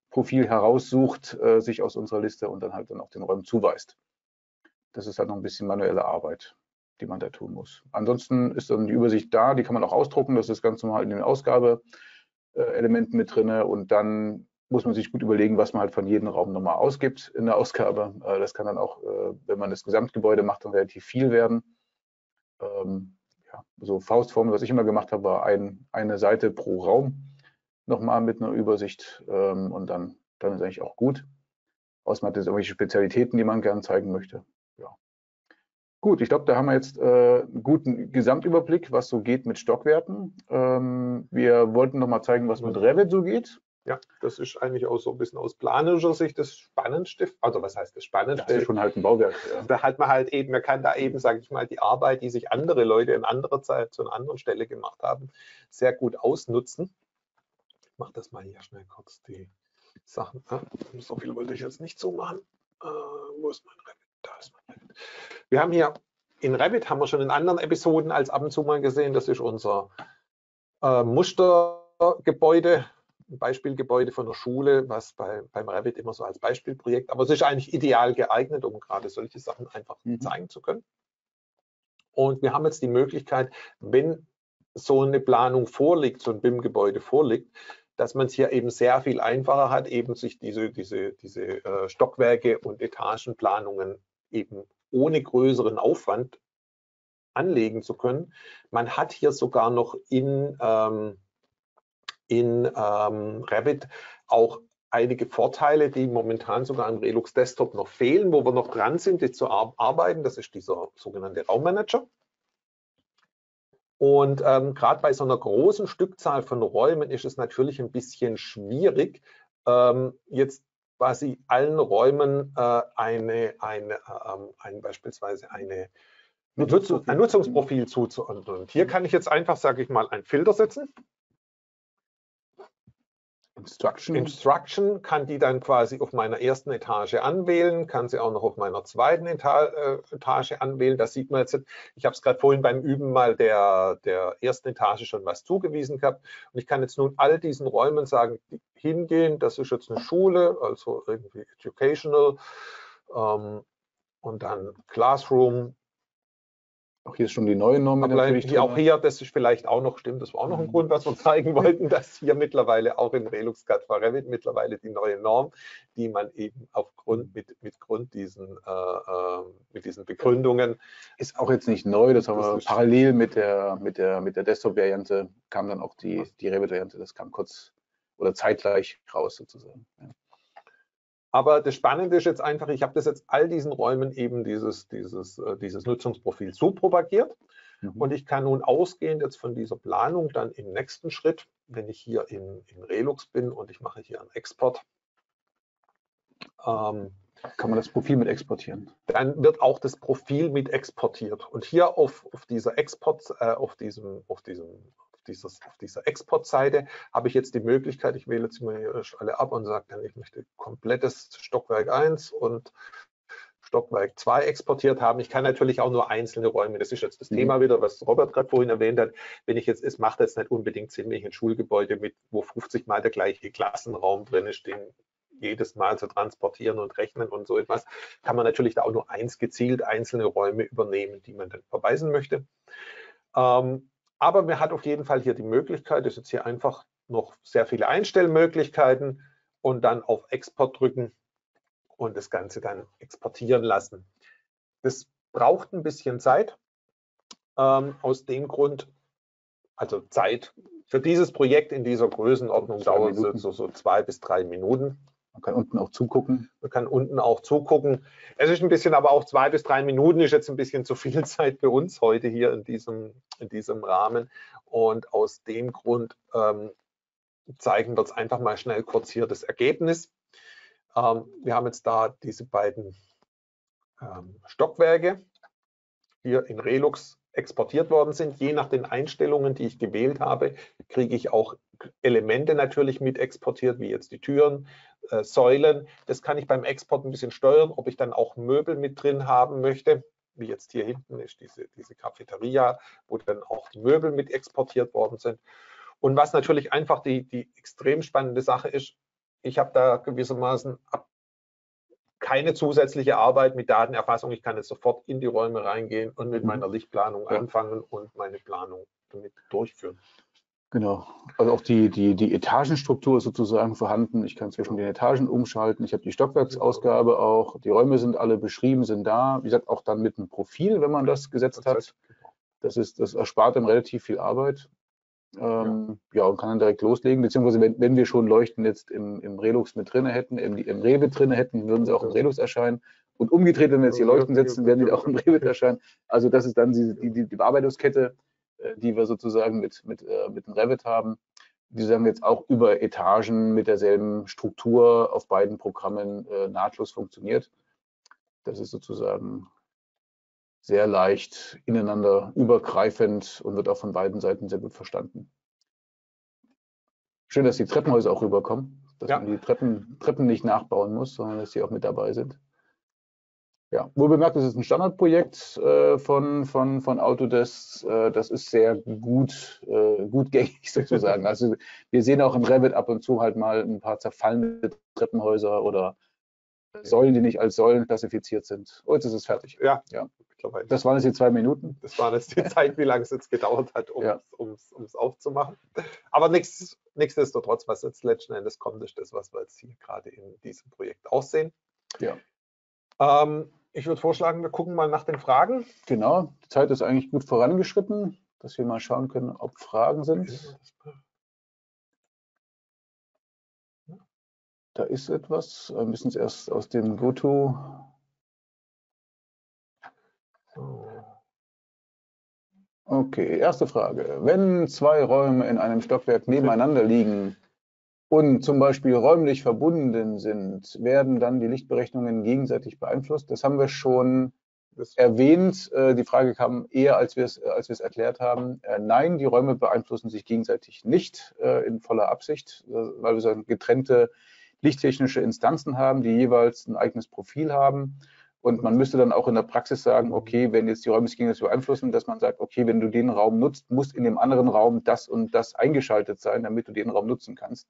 Profil heraussucht, äh, sich aus unserer Liste und dann halt dann auch den Räumen zuweist. Das ist halt noch ein bisschen manuelle Arbeit, die man da tun muss. Ansonsten ist dann die Übersicht da, die kann man auch ausdrucken, das ist ganz normal in den Ausgabeelementen mit drin und dann muss man sich gut überlegen, was man halt von jedem Raum nochmal ausgibt in der Ausgabe. Äh, das kann dann auch, äh, wenn man das Gesamtgebäude macht, dann relativ viel werden. Ähm, Ja, so Faustformel, was ich immer gemacht habe, war ein, eine Seite pro Raum nochmal mit einer Übersicht ähm, und dann, dann ist eigentlich auch gut. Außer man hat jetzt irgendwelche Spezialitäten, die man gerne zeigen möchte. Ja. Gut, ich glaube, da haben wir jetzt äh, einen guten Gesamtüberblick, was so geht mit Stockwerten. Ähm, wir wollten nochmal zeigen, was mit Revit so geht. Ja, das ist eigentlich auch so ein bisschen aus planerischer Sicht das Spannendste. Also was heißt das Spannendste? Das ist schon halt ein Bauwerk. Ja. Da hat man halt eben, man kann da eben, sage ich mal, die Arbeit, die sich andere Leute in anderer Zeit zu einer anderen Stelle gemacht haben, sehr gut ausnutzen. Ich mache das mal hier schnell kurz die Sachen. So viel wollte ich jetzt nicht so machen. Äh, wo ist mein Revit? Da ist mein Revit. Wir haben hier, in Revit haben wir schon in anderen Episoden als ab und zu mal gesehen, das ist unser äh, Mustergebäude. Ein Beispielgebäude von der Schule, was bei, beim Revit immer so als Beispielprojekt, aber es ist eigentlich ideal geeignet, um gerade solche Sachen einfach mhm. zeigen zu können. Und wir haben jetzt die Möglichkeit, wenn so eine Planung vorliegt, so ein B I M-Gebäude vorliegt, dass man es hier eben sehr viel einfacher hat, eben sich diese, diese, diese Stockwerke und Etagenplanungen eben ohne größeren Aufwand anlegen zu können. Man hat hier sogar noch in ähm, in ähm, Revit auch einige Vorteile, die momentan sogar im Relux Desktop noch fehlen, wo wir noch dran sind, die zu arbeiten. Das ist dieser sogenannte Raummanager. Und ähm, gerade bei so einer großen Stückzahl von Räumen ist es natürlich ein bisschen schwierig, ähm, jetzt quasi allen Räumen äh, eine, eine, ähm, ein, beispielsweise eine, Nutzungsprofil. ein Nutzungsprofil zuzuordnen. Hier kann ich jetzt einfach, sage ich mal, einen Filter setzen. Instruction. Instruction kann die dann quasi auf meiner ersten Etage anwählen, kann sie auch noch auf meiner zweiten Eta Etage anwählen. Das sieht man jetzt, ich habe es gerade vorhin beim Üben mal der, der ersten Etage schon was zugewiesen gehabt. Und ich kann jetzt nun all diesen Räumen sagen, hingehen, das ist jetzt eine Schule, also irgendwie educational, ähm, und dann Classroom, Auch hier ist schon die neue Norm. Natürlich die auch hier, das ist vielleicht auch noch, stimmt, das war auch noch ein mhm. Grund, was wir zeigen wollten, dass hier mittlerweile auch in Relux C A D for Revit mittlerweile die neue Norm, die man eben aufgrund mit, mit Grund diesen, äh, mit diesen Begründungen. Ist auch jetzt nicht neu, das haben wir das parallel mit der, mit der, mit der Desktop-Variante kam dann auch die, die Revit-Variante, das kam kurz oder zeitgleich raus sozusagen. Ja. Aber das Spannende ist jetzt einfach, ich habe das jetzt all diesen Räumen eben dieses, dieses, dieses Nutzungsprofil so propagiert. Mhm. Und ich kann nun ausgehend jetzt von dieser Planung dann im nächsten Schritt, wenn ich hier in, in Relux bin und ich mache hier einen Export. Ähm, kann man das Profil mit exportieren? Dann wird auch das Profil mit exportiert. Und hier auf, auf dieser Export, äh, auf diesem, auf diesem Dieses, auf dieser Exportseite habe ich jetzt die Möglichkeit, ich wähle jetzt mal alle ab und sage dann, ich möchte komplettes Stockwerk eins und Stockwerk zwei exportiert haben. Ich kann natürlich auch nur einzelne Räume, das ist jetzt das mhm. Thema wieder, was Robert gerade vorhin erwähnt hat, wenn ich jetzt, es macht jetzt nicht unbedingt Sinn, wenn ich ein Schulgebäude mit, wo fünfzig Mal der gleiche Klassenraum drin ist, den jedes Mal zu transportieren und rechnen und so etwas, kann man natürlich da auch nur eins gezielt einzelne Räume übernehmen, die man dann verweisen möchte. Ähm, Aber man hat auf jeden Fall hier die Möglichkeit, das ist jetzt hier einfach noch sehr viele Einstellmöglichkeiten und dann auf Export drücken und das Ganze dann exportieren lassen. Das braucht ein bisschen Zeit, ähm, aus dem Grund, also Zeit für dieses Projekt in dieser Größenordnung dauert so, so zwei bis drei Minuten. Man kann unten auch zugucken. Man kann unten auch zugucken. Es ist ein bisschen, aber auch zwei bis drei Minuten ist jetzt ein bisschen zu viel Zeit für uns heute hier in diesem, in diesem Rahmen. Und aus dem Grund ähm, zeigen wir jetzt einfach mal schnell kurz hier das Ergebnis. Ähm, wir haben jetzt da diese beiden ähm, Stockwerke, hier in Relux exportiert worden sind. Je nach den Einstellungen, die ich gewählt habe, kriege ich auch Elemente natürlich mit exportiert, wie jetzt die Türen, äh, Säulen. Das kann ich beim Export ein bisschen steuern, ob ich dann auch Möbel mit drin haben möchte, wie jetzt hier hinten ist diese, diese Cafeteria, wo dann auch die Möbel mit exportiert worden sind. Und was natürlich einfach die, die extrem spannende Sache ist, ich habe da gewissermaßen ab keine zusätzliche Arbeit mit Datenerfassung. Ich kann jetzt sofort in die Räume reingehen und mit meiner Lichtplanung ja. anfangen und meine Planung damit durchführen. Genau. Also auch die, die, die Etagenstruktur ist sozusagen vorhanden. Ich kann zwischen den Etagen umschalten. Ich habe die Stockwerksausgabe auch. Die Räume sind alle beschrieben, sind da. Wie gesagt, auch dann mit einem Profil, wenn man das gesetzt hat. Das, ist, das erspart einem relativ viel Arbeit. Ähm, ja. ja, und kann dann direkt loslegen, beziehungsweise wenn, wenn wir schon Leuchten jetzt im, im Relux mit drin hätten, im, im Revit drin hätten, würden sie auch im Relux erscheinen. Und umgedreht, wenn wir jetzt hier Leuchten setzen, werden die auch im Revit erscheinen. Also das ist dann die, die, die Bearbeitungskette, die wir sozusagen mit, mit, mit dem Revit haben, die sagen jetzt auch über Etagen mit derselben Struktur auf beiden Programmen äh, nahtlos funktioniert. Das ist sozusagen sehr leicht ineinander übergreifend und wird auch von beiden Seiten sehr gut verstanden. Schön, dass die Treppenhäuser auch rüberkommen, dass ja. man die Treppen, Treppen nicht nachbauen muss, sondern dass die auch mit dabei sind. Ja, wohl bemerkt, das ist ein Standardprojekt äh, von, von, von Autodesk. Äh, das ist sehr gut, äh, gut gängig sozusagen. Also wir sehen auch im Revit ab und zu halt mal ein paar zerfallende Treppenhäuser oder Säulen, die nicht als Säulen klassifiziert sind. Oh, jetzt ist es fertig. Ja, ja. Das waren jetzt die zwei Minuten. Das war jetzt die Zeit, wie lange es jetzt gedauert hat, um ja. es aufzumachen. Aber nichts, nichtsdestotrotz, was jetzt letzten Endes kommt, ist das, was wir jetzt hier gerade in diesem Projekt auch sehen. Ja. Ähm, ich würde vorschlagen, wir gucken mal nach den Fragen. Genau, die Zeit ist eigentlich gut vorangeschritten, dass wir mal schauen können, ob Fragen sind. Da ist etwas. Wir müssen es erst aus dem GoTo. Okay, erste Frage. Wenn zwei Räume in einem Stockwerk nebeneinander liegen und zum Beispiel räumlich verbunden sind, werden dann die Lichtberechnungen gegenseitig beeinflusst? Das haben wir schon erwähnt. Die Frage kam eher, als wir es, als wir es erklärt haben. Nein, die Räume beeinflussen sich gegenseitig nicht in voller Absicht, weil wir so getrennte lichttechnische Instanzen haben, die jeweils ein eigenes Profil haben. Und man müsste dann auch in der Praxis sagen, okay, wenn jetzt die Räume sich gegenseitig beeinflussen, dass man sagt, okay, wenn du den Raum nutzt, muss in dem anderen Raum das und das eingeschaltet sein, damit du den Raum nutzen kannst,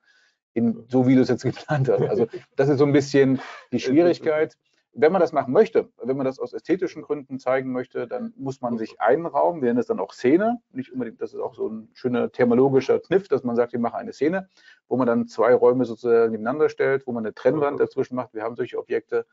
in, so wie du es jetzt geplant hast. Also das ist so ein bisschen die Schwierigkeit. Wenn man das machen möchte, wenn man das aus ästhetischen Gründen zeigen möchte, dann muss man sich einrahmen. Wir nennen das dann auch Szene. Nicht unbedingt, das ist auch so ein schöner thermologischer Kniff, dass man sagt, wir machen eine Szene, wo man dann zwei Räume sozusagen nebeneinander stellt, wo man eine Trennwand dazwischen macht. Wir haben solche Objekte.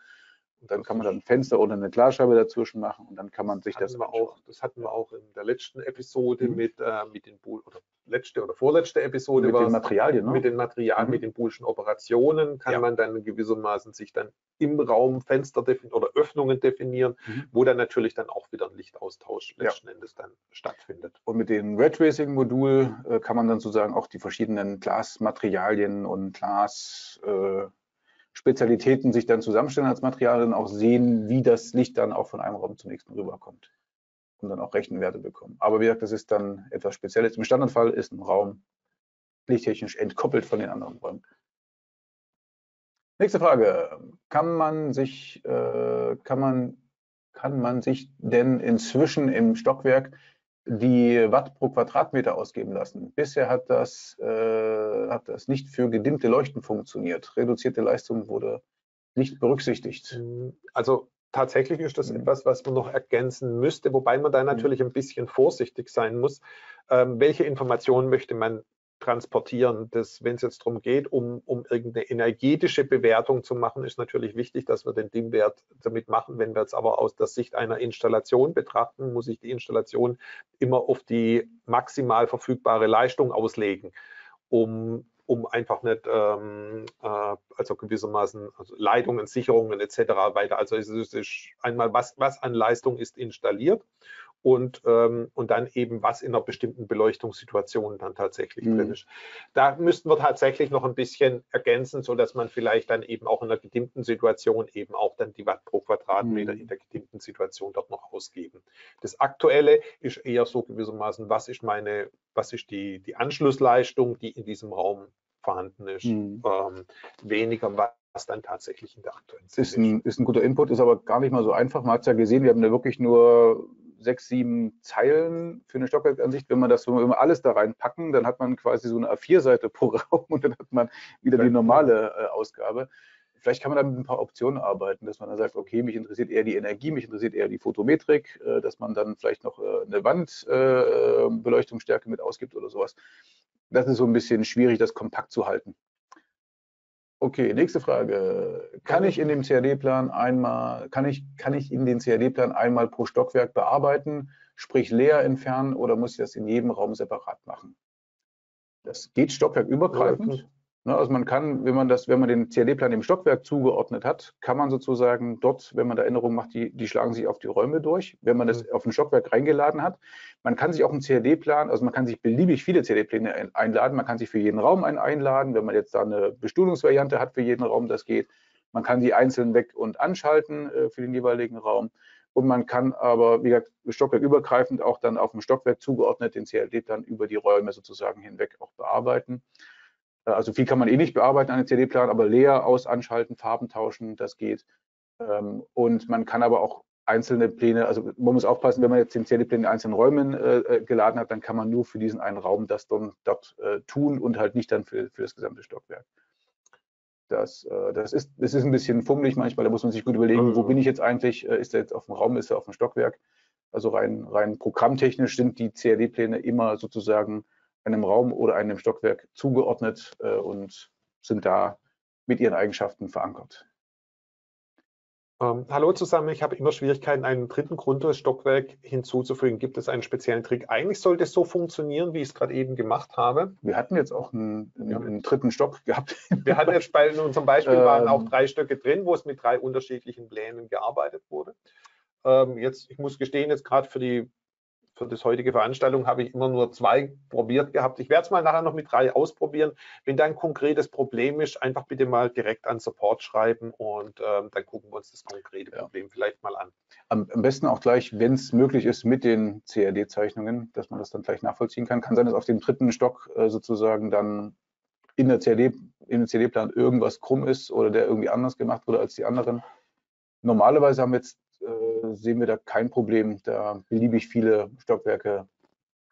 Und dann kann man dann ein Fenster oder eine Glasscheibe dazwischen machen und dann kann man sich das, das auch. Das hatten wir auch in der letzten Episode mhm. mit, äh, mit den Bo oder letzte oder vorletzte Episode. Mit den Materialien, ne? Mit den Materialien, mhm. mit den boolschen Operationen kann ja. man dann gewissermaßen sich dann im Raum Fenster oder Öffnungen definieren, mhm. wo dann natürlich dann auch wieder ein Lichtaustausch letzten ja. Endes dann stattfindet. Und mit dem Raytracing-Modul äh, kann man dann sozusagen auch die verschiedenen Glasmaterialien und Glas äh, Spezialitäten sich dann zusammenstellen als Materialien, auch sehen, wie das Licht dann auch von einem Raum zum nächsten rüberkommt und dann auch Rechenwerte bekommen. Aber wie gesagt, das ist dann etwas Spezielles. Im Standardfall ist ein Raum lichttechnisch entkoppelt von den anderen Räumen. Nächste Frage. Kann man sich, äh, kann man, kann man sich denn inzwischen im Stockwerk die Watt pro Quadratmeter ausgeben lassen? Bisher hat das, äh, hat das nicht für gedimmte Leuchten funktioniert. Reduzierte Leistung wurde nicht berücksichtigt. Also tatsächlich ist das mhm. etwas, was man noch ergänzen müsste, wobei man da natürlich mhm. ein bisschen vorsichtig sein muss. Ähm, welche Informationen möchte man transportieren? Wenn es jetzt darum geht, um, um irgendeine energetische Bewertung zu machen, ist natürlich wichtig, dass wir den D I M-Wert damit machen. Wenn wir jetzt aber aus der Sicht einer Installation betrachten, muss ich die Installation immer auf die maximal verfügbare Leistung auslegen, um, um einfach nicht ähm, äh, also gewissermaßen also Leitungen, Sicherungen et cetera weiter. Also es ist, es ist einmal, was, was an Leistung ist installiert. Und, ähm, und dann eben, was in einer bestimmten Beleuchtungssituation dann tatsächlich mhm. drin ist. Da müssten wir tatsächlich noch ein bisschen ergänzen, sodass man vielleicht dann eben auch in einer gedimmten Situation eben auch dann die Watt pro Quadratmeter mhm. in der gedimmten Situation dort noch ausgeben. Das Aktuelle ist eher so gewissermaßen, was ist meine, was ist die, die Anschlussleistung, die in diesem Raum vorhanden ist, mhm. ähm, weniger Watt. Was dann tatsächlich in der aktuellen ist ein, ist ein guter Input, ist aber gar nicht mal so einfach. Man hat es ja gesehen, wir haben da wirklich nur sechs, sieben Zeilen für eine Stockwerkansicht. Wenn man das, wenn wir immer alles da reinpacken, dann hat man quasi so eine A vier Seite pro Raum und dann hat man wieder die normale äh, Ausgabe. Vielleicht kann man da mit ein paar Optionen arbeiten, dass man dann sagt, okay, mich interessiert eher die Energie, mich interessiert eher die Photometrik, äh, dass man dann vielleicht noch äh, eine Wandbeleuchtungsstärke äh, mit ausgibt oder sowas. Das ist so ein bisschen schwierig, das kompakt zu halten. Okay, nächste Frage. Kann ich in dem C A D-Plan einmal, kann ich, kann ich in den C A D-Plan einmal pro Stockwerk bearbeiten, sprich leer entfernen, oder muss ich das in jedem Raum separat machen? Das geht stockwerkübergreifend. Ja, also man kann, wenn man das, wenn man den C A D-Plan dem Stockwerk zugeordnet hat, kann man sozusagen dort, wenn man da Änderungen macht, die, die schlagen sich auf die Räume durch, wenn man das auf ein Stockwerk reingeladen hat. Man kann sich auch einen C A D-Plan, also man kann sich beliebig viele C A D-Pläne einladen, man kann sich für jeden Raum einen einladen, wenn man jetzt da eine Bestuhlungsvariante hat für jeden Raum, das geht. Man kann die einzeln weg- und anschalten äh, für den jeweiligen Raum. Und man kann aber, wie gesagt, stockwerkübergreifend auch dann auf dem Stockwerk zugeordnet den C A D-Plan über die Räume sozusagen hinweg auch bearbeiten. Also viel kann man eh nicht bearbeiten an den C A D-Plan, aber leer, aus, anschalten, Farben tauschen, das geht. Und man kann aber auch einzelne Pläne, also man muss aufpassen, wenn man jetzt den C A D-Plan in einzelnen Räumen äh, geladen hat, dann kann man nur für diesen einen Raum das dann dort äh, tun und halt nicht dann für, für das gesamte Stockwerk. Das, äh, das, ist, das ist ein bisschen fummelig manchmal, da muss man sich gut überlegen, wo bin ich jetzt eigentlich, ist er jetzt auf dem Raum, ist er auf dem Stockwerk. Also rein, rein programmtechnisch sind die C A D-Pläne immer sozusagen einem Raum oder einem Stockwerk zugeordnet äh, und sind da mit ihren Eigenschaften verankert. Ähm, hallo zusammen, ich habe immer Schwierigkeiten, einen dritten Grundriss-Stockwerk hinzuzufügen. Gibt es einen speziellen Trick? Eigentlich sollte es so funktionieren, wie ich es gerade eben gemacht habe. Wir hatten jetzt auch einen, einen, ja. einen dritten Stock gehabt. Wir hatten jetzt bei unserem Beispiel waren ähm, auch drei Stöcke drin, wo es mit drei unterschiedlichen Plänen gearbeitet wurde. Ähm, jetzt, ich muss gestehen, jetzt gerade für die Für das heutige Veranstaltung habe ich immer nur zwei probiert gehabt. Ich werde es mal nachher noch mit drei ausprobieren. Wenn da ein konkretes Problem ist, einfach bitte mal direkt an Support schreiben und ähm, dann gucken wir uns das konkrete Problem ja. vielleicht mal an. Am, am besten auch gleich, wenn es möglich ist, mit den C A D-Zeichnungen, dass man das dann gleich nachvollziehen kann. Kann sein, dass auf dem dritten Stock äh, sozusagen dann in der C A D, im C A D-Plan irgendwas krumm ist oder der irgendwie anders gemacht wurde als die anderen. Normalerweise haben wir jetzt sehen wir da kein Problem, da beliebig viele Stockwerke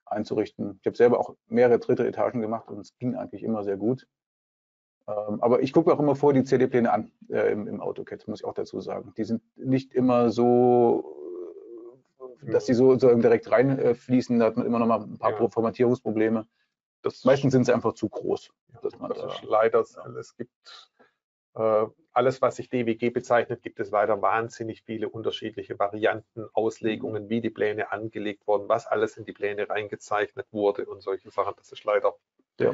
einzurichten. Ich habe selber auch mehrere dritte Etagen gemacht und es ging eigentlich immer sehr gut. Ähm, aber ich gucke mir auch immer vor die C A D-Pläne an äh, im, im AutoCAD, muss ich auch dazu sagen. Die sind nicht immer so, dass die so, so direkt reinfließen, äh, da hat man immer noch mal ein paar ja. Formatierungsprobleme. Das Meistens sind sie einfach zu groß. Ja, dass man das da, ist leider, ja. es gibt äh, alles, was sich D W G bezeichnet, gibt es leider wahnsinnig viele unterschiedliche Varianten, Auslegungen, wie die Pläne angelegt wurden, was alles in die Pläne reingezeichnet wurde und solche Sachen. Das ist leider... Ja.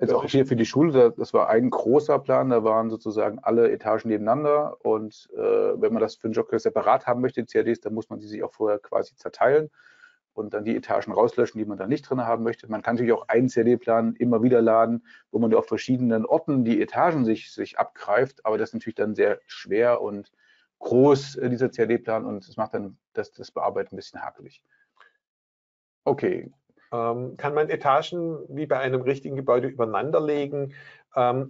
Jetzt auch hier für die Schule, das war ein großer Plan, da waren sozusagen alle Etagen nebeneinander und äh, wenn man das für den Job separat haben möchte, die C A Ds, dann muss man die sich auch vorher quasi zerteilen und dann die Etagen rauslöschen, die man dann nicht drin haben möchte. Man kann natürlich auch einen C A D-Plan immer wieder laden, wo man auf verschiedenen Orten die Etagen sich, sich abgreift, aber das ist natürlich dann sehr schwer und groß, äh, dieser C A D-Plan, und das macht dann das, das Bearbeiten ein bisschen hakelig. Okay. Kann man Etagen wie bei einem richtigen Gebäude übereinander legen?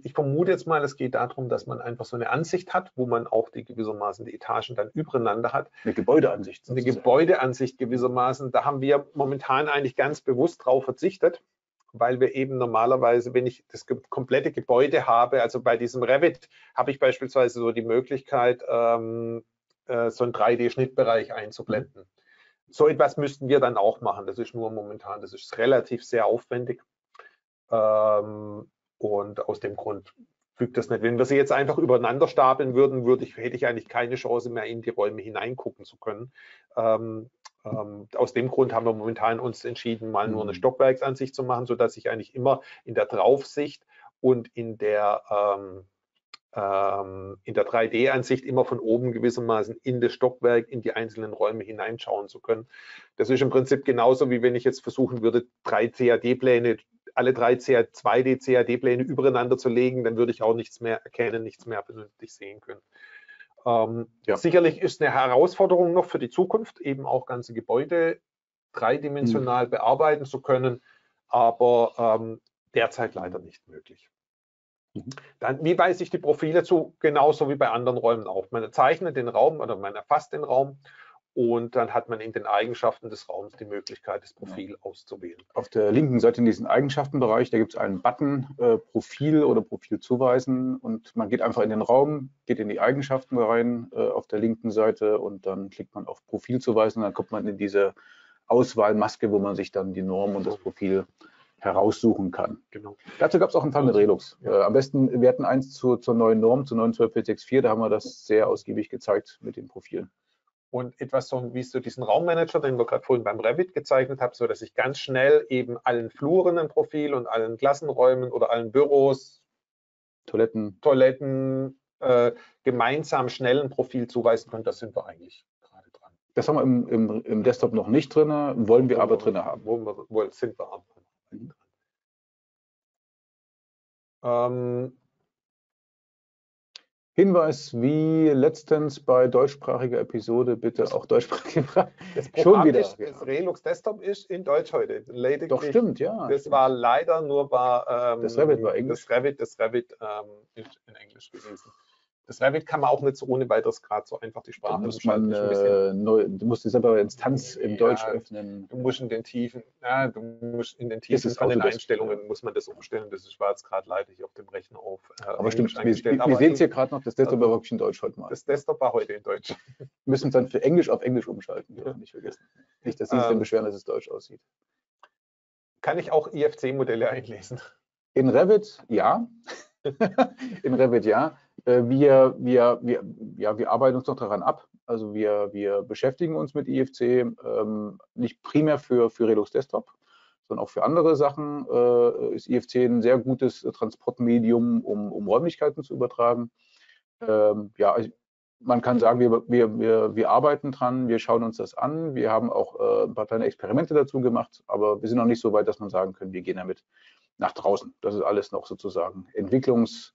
Ich vermute jetzt mal, es geht darum, dass man einfach so eine Ansicht hat, wo man auch die gewissermaßen die Etagen dann übereinander hat. Eine Gebäudeansicht. Sozusagen. Eine Gebäudeansicht gewissermaßen. Da haben wir momentan eigentlich ganz bewusst drauf verzichtet, weil wir eben normalerweise, wenn ich das komplette Gebäude habe, also bei diesem Revit habe ich beispielsweise so die Möglichkeit, so einen drei D-Schnittbereich einzublenden. So etwas müssten wir dann auch machen. Das ist nur momentan, das ist relativ sehr aufwendig. Ähm, und aus dem Grund fügt das nicht. Wenn wir sie jetzt einfach übereinander stapeln würden, würde ich, hätte ich eigentlich keine Chance mehr, in die Räume hineingucken zu können. Ähm, ähm, aus dem Grund haben wir momentan uns entschieden, mal nur eine Stockwerksansicht zu machen, sodass ich eigentlich immer in der Draufsicht und in der ähm, in der drei D-Ansicht immer von oben gewissermaßen in das Stockwerk, in die einzelnen Räume hineinschauen zu können. Das ist im Prinzip genauso, wie wenn ich jetzt versuchen würde, drei C A D-Pläne, alle drei zwei D-C A D-Pläne übereinander zu legen, dann würde ich auch nichts mehr erkennen, nichts mehr vernünftig sehen können. Ähm, ja. Sicherlich ist eine Herausforderung noch für die Zukunft, eben auch ganze Gebäude dreidimensional mhm. bearbeiten zu können, aber ähm, derzeit leider nicht möglich. Dann, wie weiß ich die Profile zu? Genauso wie bei anderen Räumen auch. Man zeichnet den Raum oder man erfasst den Raum und dann hat man in den Eigenschaften des Raums die Möglichkeit, das Profil ja. auszuwählen. Auf der linken Seite in diesem Eigenschaftenbereich, da gibt es einen Button, äh, Profil oder Profil zuweisen, und man geht einfach in den Raum, geht in die Eigenschaften rein äh, auf der linken Seite und dann klickt man auf Profil zuweisen und dann kommt man in diese Auswahlmaske, wo man sich dann die Norm und das Profil heraussuchen kann. Genau. Dazu gab es auch einen Fall mit Relux. Ja. Äh, am besten, wir hatten eins zu, zur neuen Norm, zur neun zwölf vier sechs vier, da haben wir das sehr ausgiebig gezeigt mit den Profilen. Und etwas so, wie so diesen Raummanager, den wir gerade vorhin beim Revit gezeichnet haben, so dass ich ganz schnell eben allen Fluren ein Profil und allen Klassenräumen oder allen Büros, Toiletten, Toiletten äh, gemeinsam schnell ein Profil zuweisen kann. Das sind wir eigentlich. Gerade dran. Das haben wir im, im, im Desktop noch nicht drin, wollen wir aber drin haben. Wollen wir, wollen, sind wir aber. Ähm, Hinweis wie letztens bei deutschsprachiger Episode, bitte auch deutschsprachige Fragen. Schon wieder. Ist, ja. Das Relux Desktop ist in Deutsch heute. Lady Doch, Krieg. Stimmt, ja. Das stimmt. War leider nur bei ähm, das Revit war Englisch. Das Revit, das Revit ähm, ist in Englisch gewesen. Das Revit kann man auch nicht so ohne weiteres gerade so einfach die Sprache umschalten. Du musst die selber Instanz im ja, Deutsch öffnen. Du musst in den Tiefen, ja, du musst in den Tiefen an den Einstellungen ja. muss man das umstellen. Das ist jetzt gerade leider hier auf dem Rechner auf. Äh, aber stimmt, wir, wir, wir sehen es hier gerade noch, das Desktop war wirklich in Deutsch heute mal. Das Desktop war heute in Deutsch. Wir müssen es dann für Englisch auf Englisch umschalten, ja. nicht vergessen. Nicht, dass Sie sich ähm, dann beschweren, dass es deutsch aussieht. Kann ich auch I F C-Modelle einlesen? In Revit, ja. In Revit, ja. Wir, wir, wir, ja, wir arbeiten uns noch daran ab. Also wir, wir beschäftigen uns mit I F C, ähm, nicht primär für, für Relux Desktop, sondern auch für andere Sachen äh, ist I F C ein sehr gutes Transportmedium, um, um Räumlichkeiten zu übertragen. Ähm, ja, man kann sagen, wir, wir, wir, wir arbeiten dran, wir schauen uns das an. Wir haben auch äh, ein paar kleine Experimente dazu gemacht, aber wir sind noch nicht so weit, dass man sagen können, wir gehen damit nach draußen. Das ist alles noch sozusagen Entwicklungs-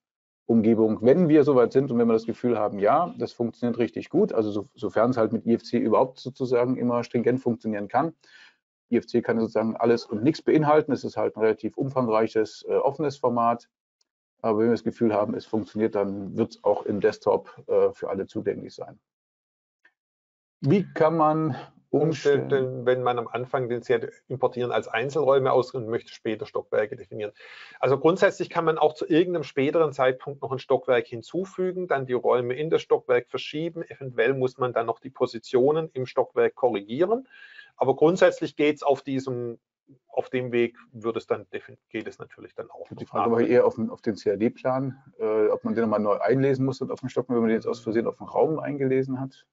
Umgebung, wenn wir soweit sind und wenn wir das Gefühl haben, ja, das funktioniert richtig gut, also so, sofern es halt mit I F C überhaupt sozusagen immer stringent funktionieren kann. I F C kann sozusagen alles und nichts beinhalten, es ist halt ein relativ umfangreiches, äh, offenes Format, aber wenn wir das Gefühl haben, es funktioniert, dann wird es auch im Desktop äh, für alle zugänglich sein. Wie kann man umstellen, wenn man am Anfang den C A D importieren als Einzelräume aus und möchte später Stockwerke definieren. Also grundsätzlich kann man auch zu irgendeinem späteren Zeitpunkt noch ein Stockwerk hinzufügen, dann die Räume in das Stockwerk verschieben, eventuell muss man dann noch die Positionen im Stockwerk korrigieren, aber grundsätzlich geht es auf diesem, auf dem Weg wird es dann, geht es natürlich dann auch. Die Frage war eher auf den, auf den C A D-Plan, äh, ob man den nochmal neu einlesen muss und auf dem Stockwerk, wenn man den jetzt aus Versehen auf den Raum eingelesen hat.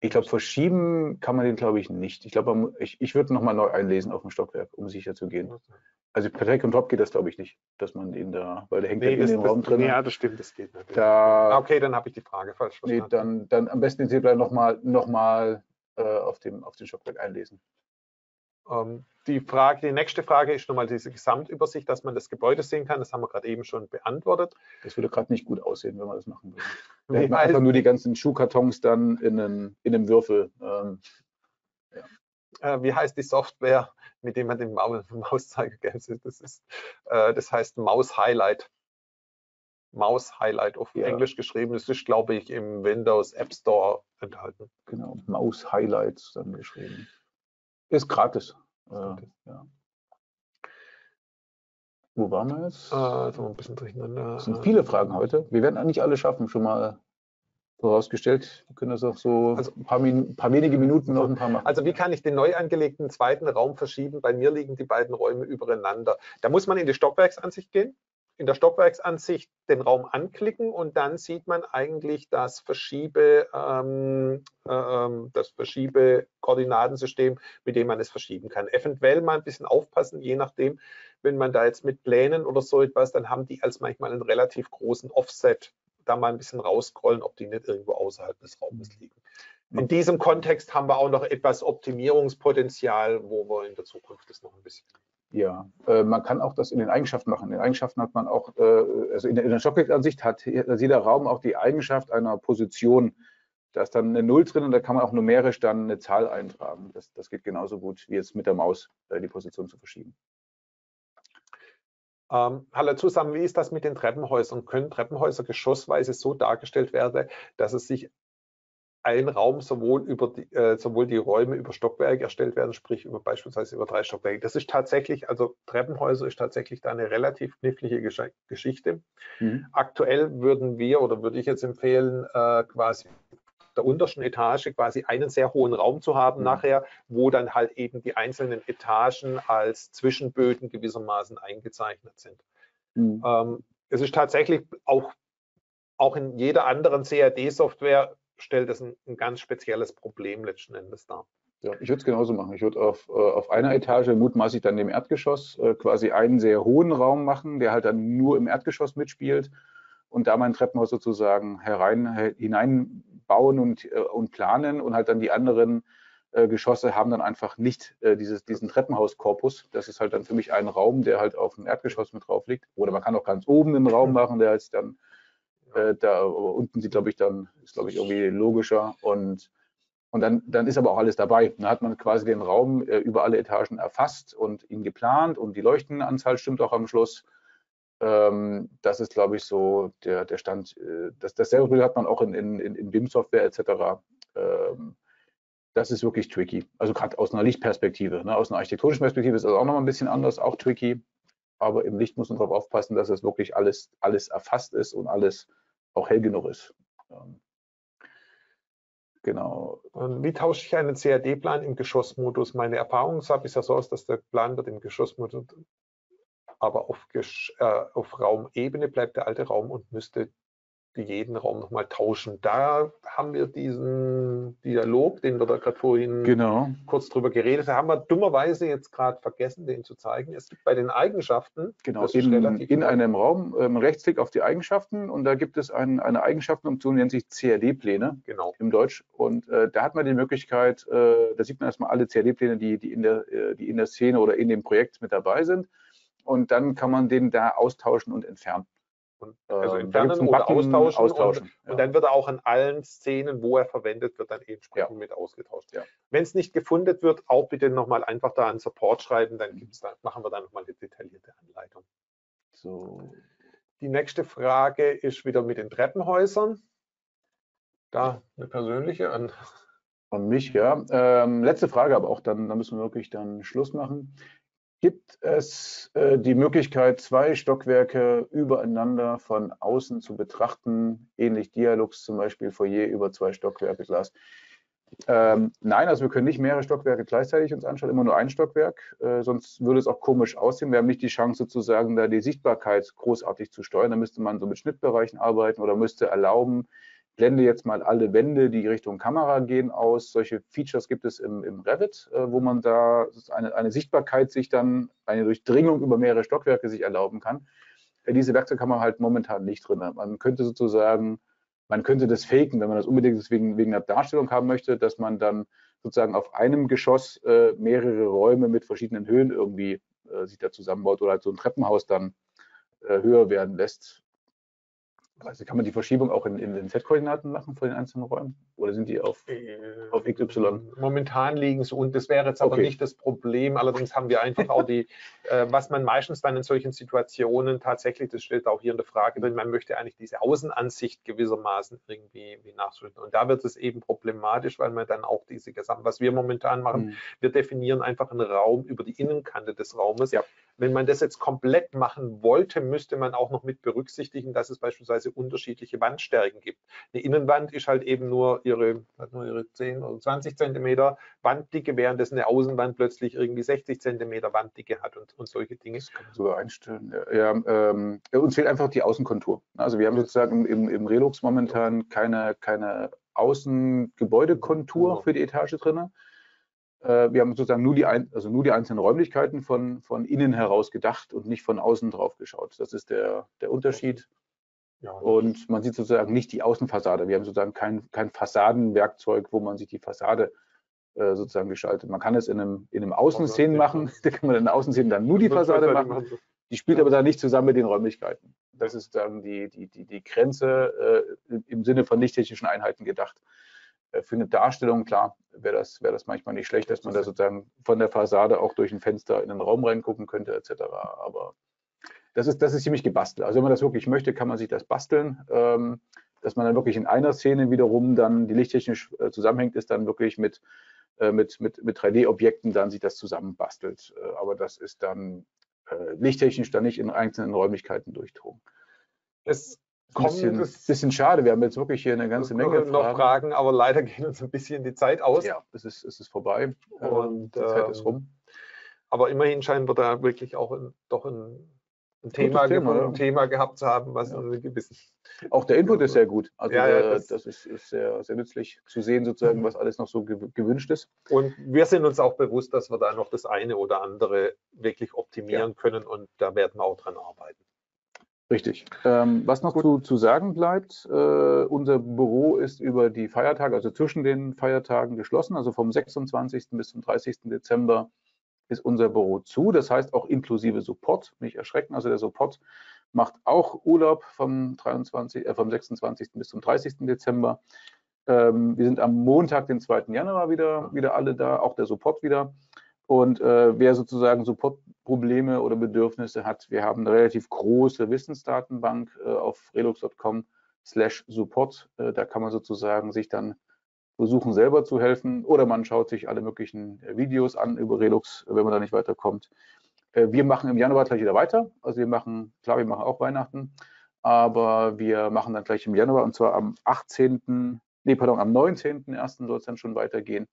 Ich glaube, verschieben kann man den, glaube ich, nicht. Ich glaube, ich, ich würde nochmal neu einlesen auf dem Stockwerk, um sicher zu gehen. Also per Drag und Drop geht das, glaube ich, nicht, dass man den da, weil der hängt nee, ja das, in den das, Raum drin. Ja, das stimmt, das geht nicht. Da, okay, dann habe ich die Frage falsch verstanden. Nee, dann, dann am besten den C A D-Plan nochmal noch mal, äh, auf, dem, auf den Stockwerk einlesen. Ähm, die, Frage, die nächste Frage ist nochmal diese Gesamtübersicht, dass man das Gebäude sehen kann. Das haben wir gerade eben schon beantwortet. Das würde gerade nicht gut aussehen, wenn man das machen würde. Da hätte man einfach nur die ganzen Schuhkartons dann in einem, in einem Würfel. Ähm, ja. äh, wie heißt die Software, mit der man den Mauszeiger kennt? Das ist, äh, das heißt Mouse Highlight. Mouse Highlight auf ja. Englisch geschrieben. Das ist, glaube ich, im Windows App Store enthalten. Genau, Mouse Highlight zusammengeschrieben. Ist gratis. Ist gratis. Äh, ja. Wo waren wir jetzt? Äh, jetzt haben wir ein bisschen durcheinander. Es sind viele Fragen heute. Wir werden eigentlich alle schaffen, schon mal vorausgestellt. Wir können das auch so also, ein paar, Min paar wenige Minuten noch ein paar machen. Also wie kann ich den neu angelegten zweiten Raum verschieben? Bei mir liegen die beiden Räume übereinander. Da muss man in die Stockwerksansicht gehen. In der Stockwerksansicht den Raum anklicken und dann sieht man eigentlich das Verschiebe, ähm, ähm, das Verschiebe-Koordinatensystem, mit dem man es verschieben kann. Eventuell mal ein bisschen aufpassen, je nachdem, wenn man da jetzt mit Plänen oder so etwas, dann haben die als manchmal einen relativ großen Offset, da mal ein bisschen rausscrollen, ob die nicht irgendwo außerhalb des Raumes liegen. In diesem Kontext haben wir auch noch etwas Optimierungspotenzial, wo wir in der Zukunft das noch ein bisschen... Ja, äh, man kann auch das in den Eigenschaften machen. In den Eigenschaften hat man auch, äh, also in der, in der Stockwerkansicht hat jeder Raum auch die Eigenschaft einer Position. Da ist dann eine Null drin und da kann man auch numerisch dann eine Zahl eintragen. Das, das geht genauso gut, wie jetzt mit der Maus äh, die Position zu verschieben. Ähm, hallo zusammen, wie ist das mit den Treppenhäusern? Können Treppenhäuser geschossweise so dargestellt werden, dass es sich ein Raum sowohl, über die, äh, sowohl die Räume über Stockwerke erstellt werden, sprich über beispielsweise über drei Stockwerke. Das ist tatsächlich, also Treppenhäuser ist tatsächlich da eine relativ knifflige Gesch Geschichte. Mhm. Aktuell würden wir oder würde ich jetzt empfehlen, äh, quasi der untersten Etage quasi einen sehr hohen Raum zu haben mhm. nachher, wo dann halt eben die einzelnen Etagen als Zwischenböden gewissermaßen eingezeichnet sind. Mhm. Ähm, es ist tatsächlich auch, auch in jeder anderen C A D-Software stellt das ein, ein ganz spezielles Problem letzten Endes dar. Ja, ich würde es genauso machen. Ich würde auf, äh, auf einer Etage mutmaßlich dann im Erdgeschoss äh, quasi einen sehr hohen Raum machen, der halt dann nur im Erdgeschoss mitspielt und da mein Treppenhaus sozusagen herein, hineinbauen und, äh, und planen und halt dann die anderen äh, Geschosse haben dann einfach nicht äh, dieses, diesen Treppenhauskorpus. Das ist halt dann für mich ein Raum, der halt auf dem Erdgeschoss mit drauf liegt. Oder man kann auch ganz oben einen Raum machen, der halt dann da aber unten sieht, glaube ich, dann ist, glaube ich, irgendwie logischer und, und dann, dann ist aber auch alles dabei. Dann hat man quasi den Raum äh, über alle Etagen erfasst und ihn geplant und die Leuchtenanzahl stimmt auch am Schluss. Ähm, das ist, glaube ich, so der, der Stand. Äh, das, dasselbe hat man auch in, in, in B I M-Software et cetera. Ähm, das ist wirklich tricky. Also gerade aus einer Lichtperspektive, ne? Aus einer architektonischen Perspektive ist das also auch noch mal ein bisschen anders, auch tricky. Aber im Licht muss man darauf aufpassen, dass es wirklich alles, alles erfasst ist und alles auch hell genug ist. Genau. Und wie tausche ich einen C A D-Plan im Geschossmodus? Meine Erfahrung habe ich ja so aus, dass der Plan wird im Geschossmodus, aber auf, Gesch äh, auf Raumebene bleibt der alte Raum und müsste jeden Raum nochmal tauschen. Da haben wir diesen Dialog, den wir da gerade vorhin genau. kurz drüber geredet haben, wir dummerweise jetzt gerade vergessen, den zu zeigen. Es gibt bei den Eigenschaften genau in, in einem Raum ähm, Rechtsklick auf die Eigenschaften und da gibt es ein, eine Eigenschaftenoption, die nennt sich C A D-Pläne genau. im Deutsch und äh, da hat man die Möglichkeit, äh, da sieht man erstmal alle C A D-Pläne, die, die, äh, die in der Szene oder in dem Projekt mit dabei sind und dann kann man den da austauschen und entfernen. Und, also entfernen oder Button, austauschen, austauschen und, ja. und dann wird er auch in allen Szenen, wo er verwendet wird, dann eben entsprechend ja. mit ausgetauscht. Ja. Wenn es nicht gefunden wird, auch bitte nochmal einfach da an Support schreiben, dann gibt's da, machen wir da nochmal eine detaillierte Anleitung. So. Die nächste Frage ist wieder mit den Treppenhäusern. Da eine persönliche an Von mich, ja. Ähm, letzte Frage, aber auch dann, dann müssen wir wirklich dann Schluss machen. Gibt es äh, die Möglichkeit, zwei Stockwerke übereinander von außen zu betrachten, ähnlich Dialogs zum Beispiel, Foyer über zwei Stockwerke Glas? Ähm, nein, also wir können nicht mehrere Stockwerke gleichzeitig uns anschauen, immer nur ein Stockwerk, äh, sonst würde es auch komisch aussehen. Wir haben nicht die Chance sozusagen, da die Sichtbarkeit großartig zu steuern. Da müsste man so mit Schnittbereichen arbeiten oder müsste erlauben, blende jetzt mal alle Wände, die Richtung Kamera gehen, aus. Solche Features gibt es im, im Revit, äh, wo man da eine, eine Sichtbarkeit sich dann, eine Durchdringung über mehrere Stockwerke sich erlauben kann. Äh, diese Werkzeuge kann man halt momentan nicht drin haben. Man könnte sozusagen, man könnte das faken, wenn man das unbedingt deswegen, wegen einer Darstellung haben möchte, dass man dann sozusagen auf einem Geschoss äh, mehrere Räume mit verschiedenen Höhen irgendwie äh, sich da zusammenbaut oder halt so ein Treppenhaus dann äh, höher werden lässt. Also kann man die Verschiebung auch in, in den Z-Koordinaten machen von den einzelnen Räumen? Oder sind die auf, äh, auf X Y? Momentan liegen sie, und das wäre jetzt aber okay. Nicht das Problem. Allerdings haben wir einfach auch die, äh, was man meistens dann in solchen Situationen tatsächlich, das steht auch hier in der Frage drin, man möchte eigentlich diese Außenansicht gewissermaßen irgendwie nachsuchen. Und da wird es eben problematisch, weil man dann auch diese Gesamt, was wir momentan machen, mhm. wir definieren einfach einen Raum über die Innenkante des Raumes. Ja. Wenn man das jetzt komplett machen wollte, müsste man auch noch mit berücksichtigen, dass es beispielsweise unterschiedliche Wandstärken gibt. Eine Innenwand ist halt eben nur ihre, nur ihre zehn oder zwanzig Zentimeter Wanddicke, während es eine Außenwand plötzlich irgendwie sechzig Zentimeter Wanddicke hat und, und solche Dinge. Das kann man sogar einstellen. Ja, ja, ähm, uns fehlt einfach die Außenkontur. Also wir haben sozusagen im, im Relux momentan keine, keine Außengebäudekontur genau. für die Etage drin. Wir haben sozusagen nur die, ein, also nur die einzelnen Räumlichkeiten von, von innen heraus gedacht und nicht von außen drauf geschaut. Das ist der, der Unterschied. Ja. Und man sieht sozusagen nicht die Außenfassade. Wir haben sozusagen kein, kein Fassadenwerkzeug, wo man sich die Fassade äh, sozusagen gestaltet. Man kann es in einem, in einem Außenszenen machen. Da kann man in der Außenszenen dann nur die Fassade machen. Die spielt aber dann nicht zusammen mit den Räumlichkeiten. Das ist dann die, die, die, die Grenze äh, im Sinne von nichttechnischen Einheiten gedacht. Für eine Darstellung, klar, wäre das, wär das manchmal nicht schlecht, dass man da sozusagen von der Fassade auch durch ein Fenster in den Raum reingucken könnte, et cetera. Aber das ist, das ist ziemlich gebastelt. Also wenn man das wirklich möchte, kann man sich das basteln. Ähm, dass man dann wirklich in einer Szene wiederum dann, die lichttechnisch äh, zusammenhängt, ist dann wirklich mit, äh, mit, mit, mit drei D-Objekten dann sich das zusammenbastelt. Äh, aber das ist dann äh, lichttechnisch dann nicht in einzelnen Räumlichkeiten durchdrungen. Es Ein bisschen, bisschen schade, wir haben jetzt wirklich hier eine ganze Menge Fragen. noch Fragen, aber leider gehen uns ein bisschen die Zeit aus. Ja, es ist, es ist vorbei und die Zeit ähm, ist rum. Aber immerhin scheinen wir da wirklich auch in, doch ein, ein Thema, Thema, ge ja. Thema gehabt zu haben, was ja. ein gewisses... Auch der Input ist sehr gut. Also ja, ja, der, das, das ist, ist sehr, sehr nützlich zu sehen, sozusagen, was alles noch so gewünscht ist. Und wir sind uns auch bewusst, dass wir da noch das eine oder andere wirklich optimieren ja. können, und da werden wir auch dran arbeiten. Richtig. Ähm, was noch zu, zu sagen bleibt, äh, unser Büro ist über die Feiertage, also zwischen den Feiertagen, geschlossen. Also vom sechsundzwanzigsten bis zum dreißigsten Dezember ist unser Büro zu. Das heißt auch inklusive Support, nicht erschrecken. Also der Support macht auch Urlaub vom, dreiundzwanzigsten, äh, vom sechsundzwanzigsten bis zum dreißigsten Dezember. Ähm, wir sind am Montag, den zweiten Januar, wieder, wieder alle da, auch der Support wieder. Und äh, wer sozusagen Supportprobleme oder Bedürfnisse hat, wir haben eine relativ große Wissensdatenbank äh, auf relux Punkt com Slash support. Äh, da kann man sozusagen sich dann versuchen, selber zu helfen, oder man schaut sich alle möglichen äh, Videos an über Relux, wenn man da nicht weiterkommt. Äh, wir machen im Januar gleich wieder weiter. Also wir machen, klar, wir machen auch Weihnachten, aber wir machen dann gleich im Januar, und zwar am achtzehnten, nee, pardon, am neunzehnten ersten soll es dann schon weitergehen.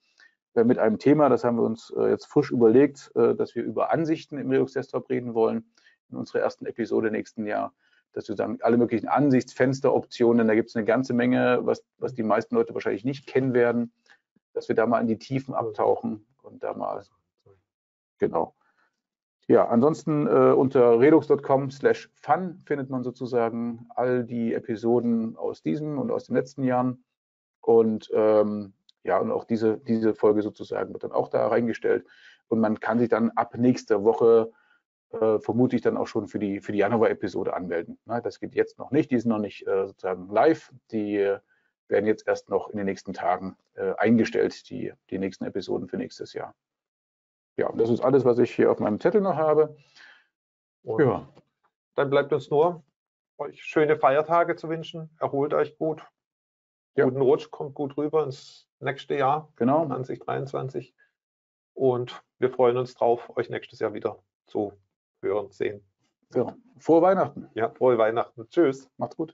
Mit einem Thema, das haben wir uns jetzt frisch überlegt, dass wir über Ansichten im Relux Desktop reden wollen, in unserer ersten Episode nächsten Jahr, dass wir sagen, alle möglichen Ansichtsfensteroptionen, da gibt es eine ganze Menge, was, was die meisten Leute wahrscheinlich nicht kennen werden, dass wir da mal in die Tiefen abtauchen und da mal, genau. Ja, ansonsten äh, unter relux Punkt com Slash fun findet man sozusagen all die Episoden aus diesem und aus den letzten Jahren, und ähm, ja, und auch diese, diese Folge sozusagen wird dann auch da reingestellt. Und man kann sich dann ab nächster Woche äh, vermutlich dann auch schon für die, für die Januar-Episode anmelden. Na, das geht jetzt noch nicht, die sind noch nicht äh, sozusagen live. Die äh, werden jetzt erst noch in den nächsten Tagen äh, eingestellt, die, die nächsten Episoden für nächstes Jahr. Ja, und das ist alles, was ich hier auf meinem Zettel noch habe. Und ja. Dann bleibt uns nur, euch schöne Feiertage zu wünschen. Erholt euch gut. Ja. Guten Rutsch, kommt gut rüber ins nächste Jahr, genau, zwanzig dreiundzwanzig. Und wir freuen uns drauf, euch nächstes Jahr wieder zu hören, sehen. Ja. Frohe Weihnachten. Ja, frohe Weihnachten. Tschüss. Macht's gut.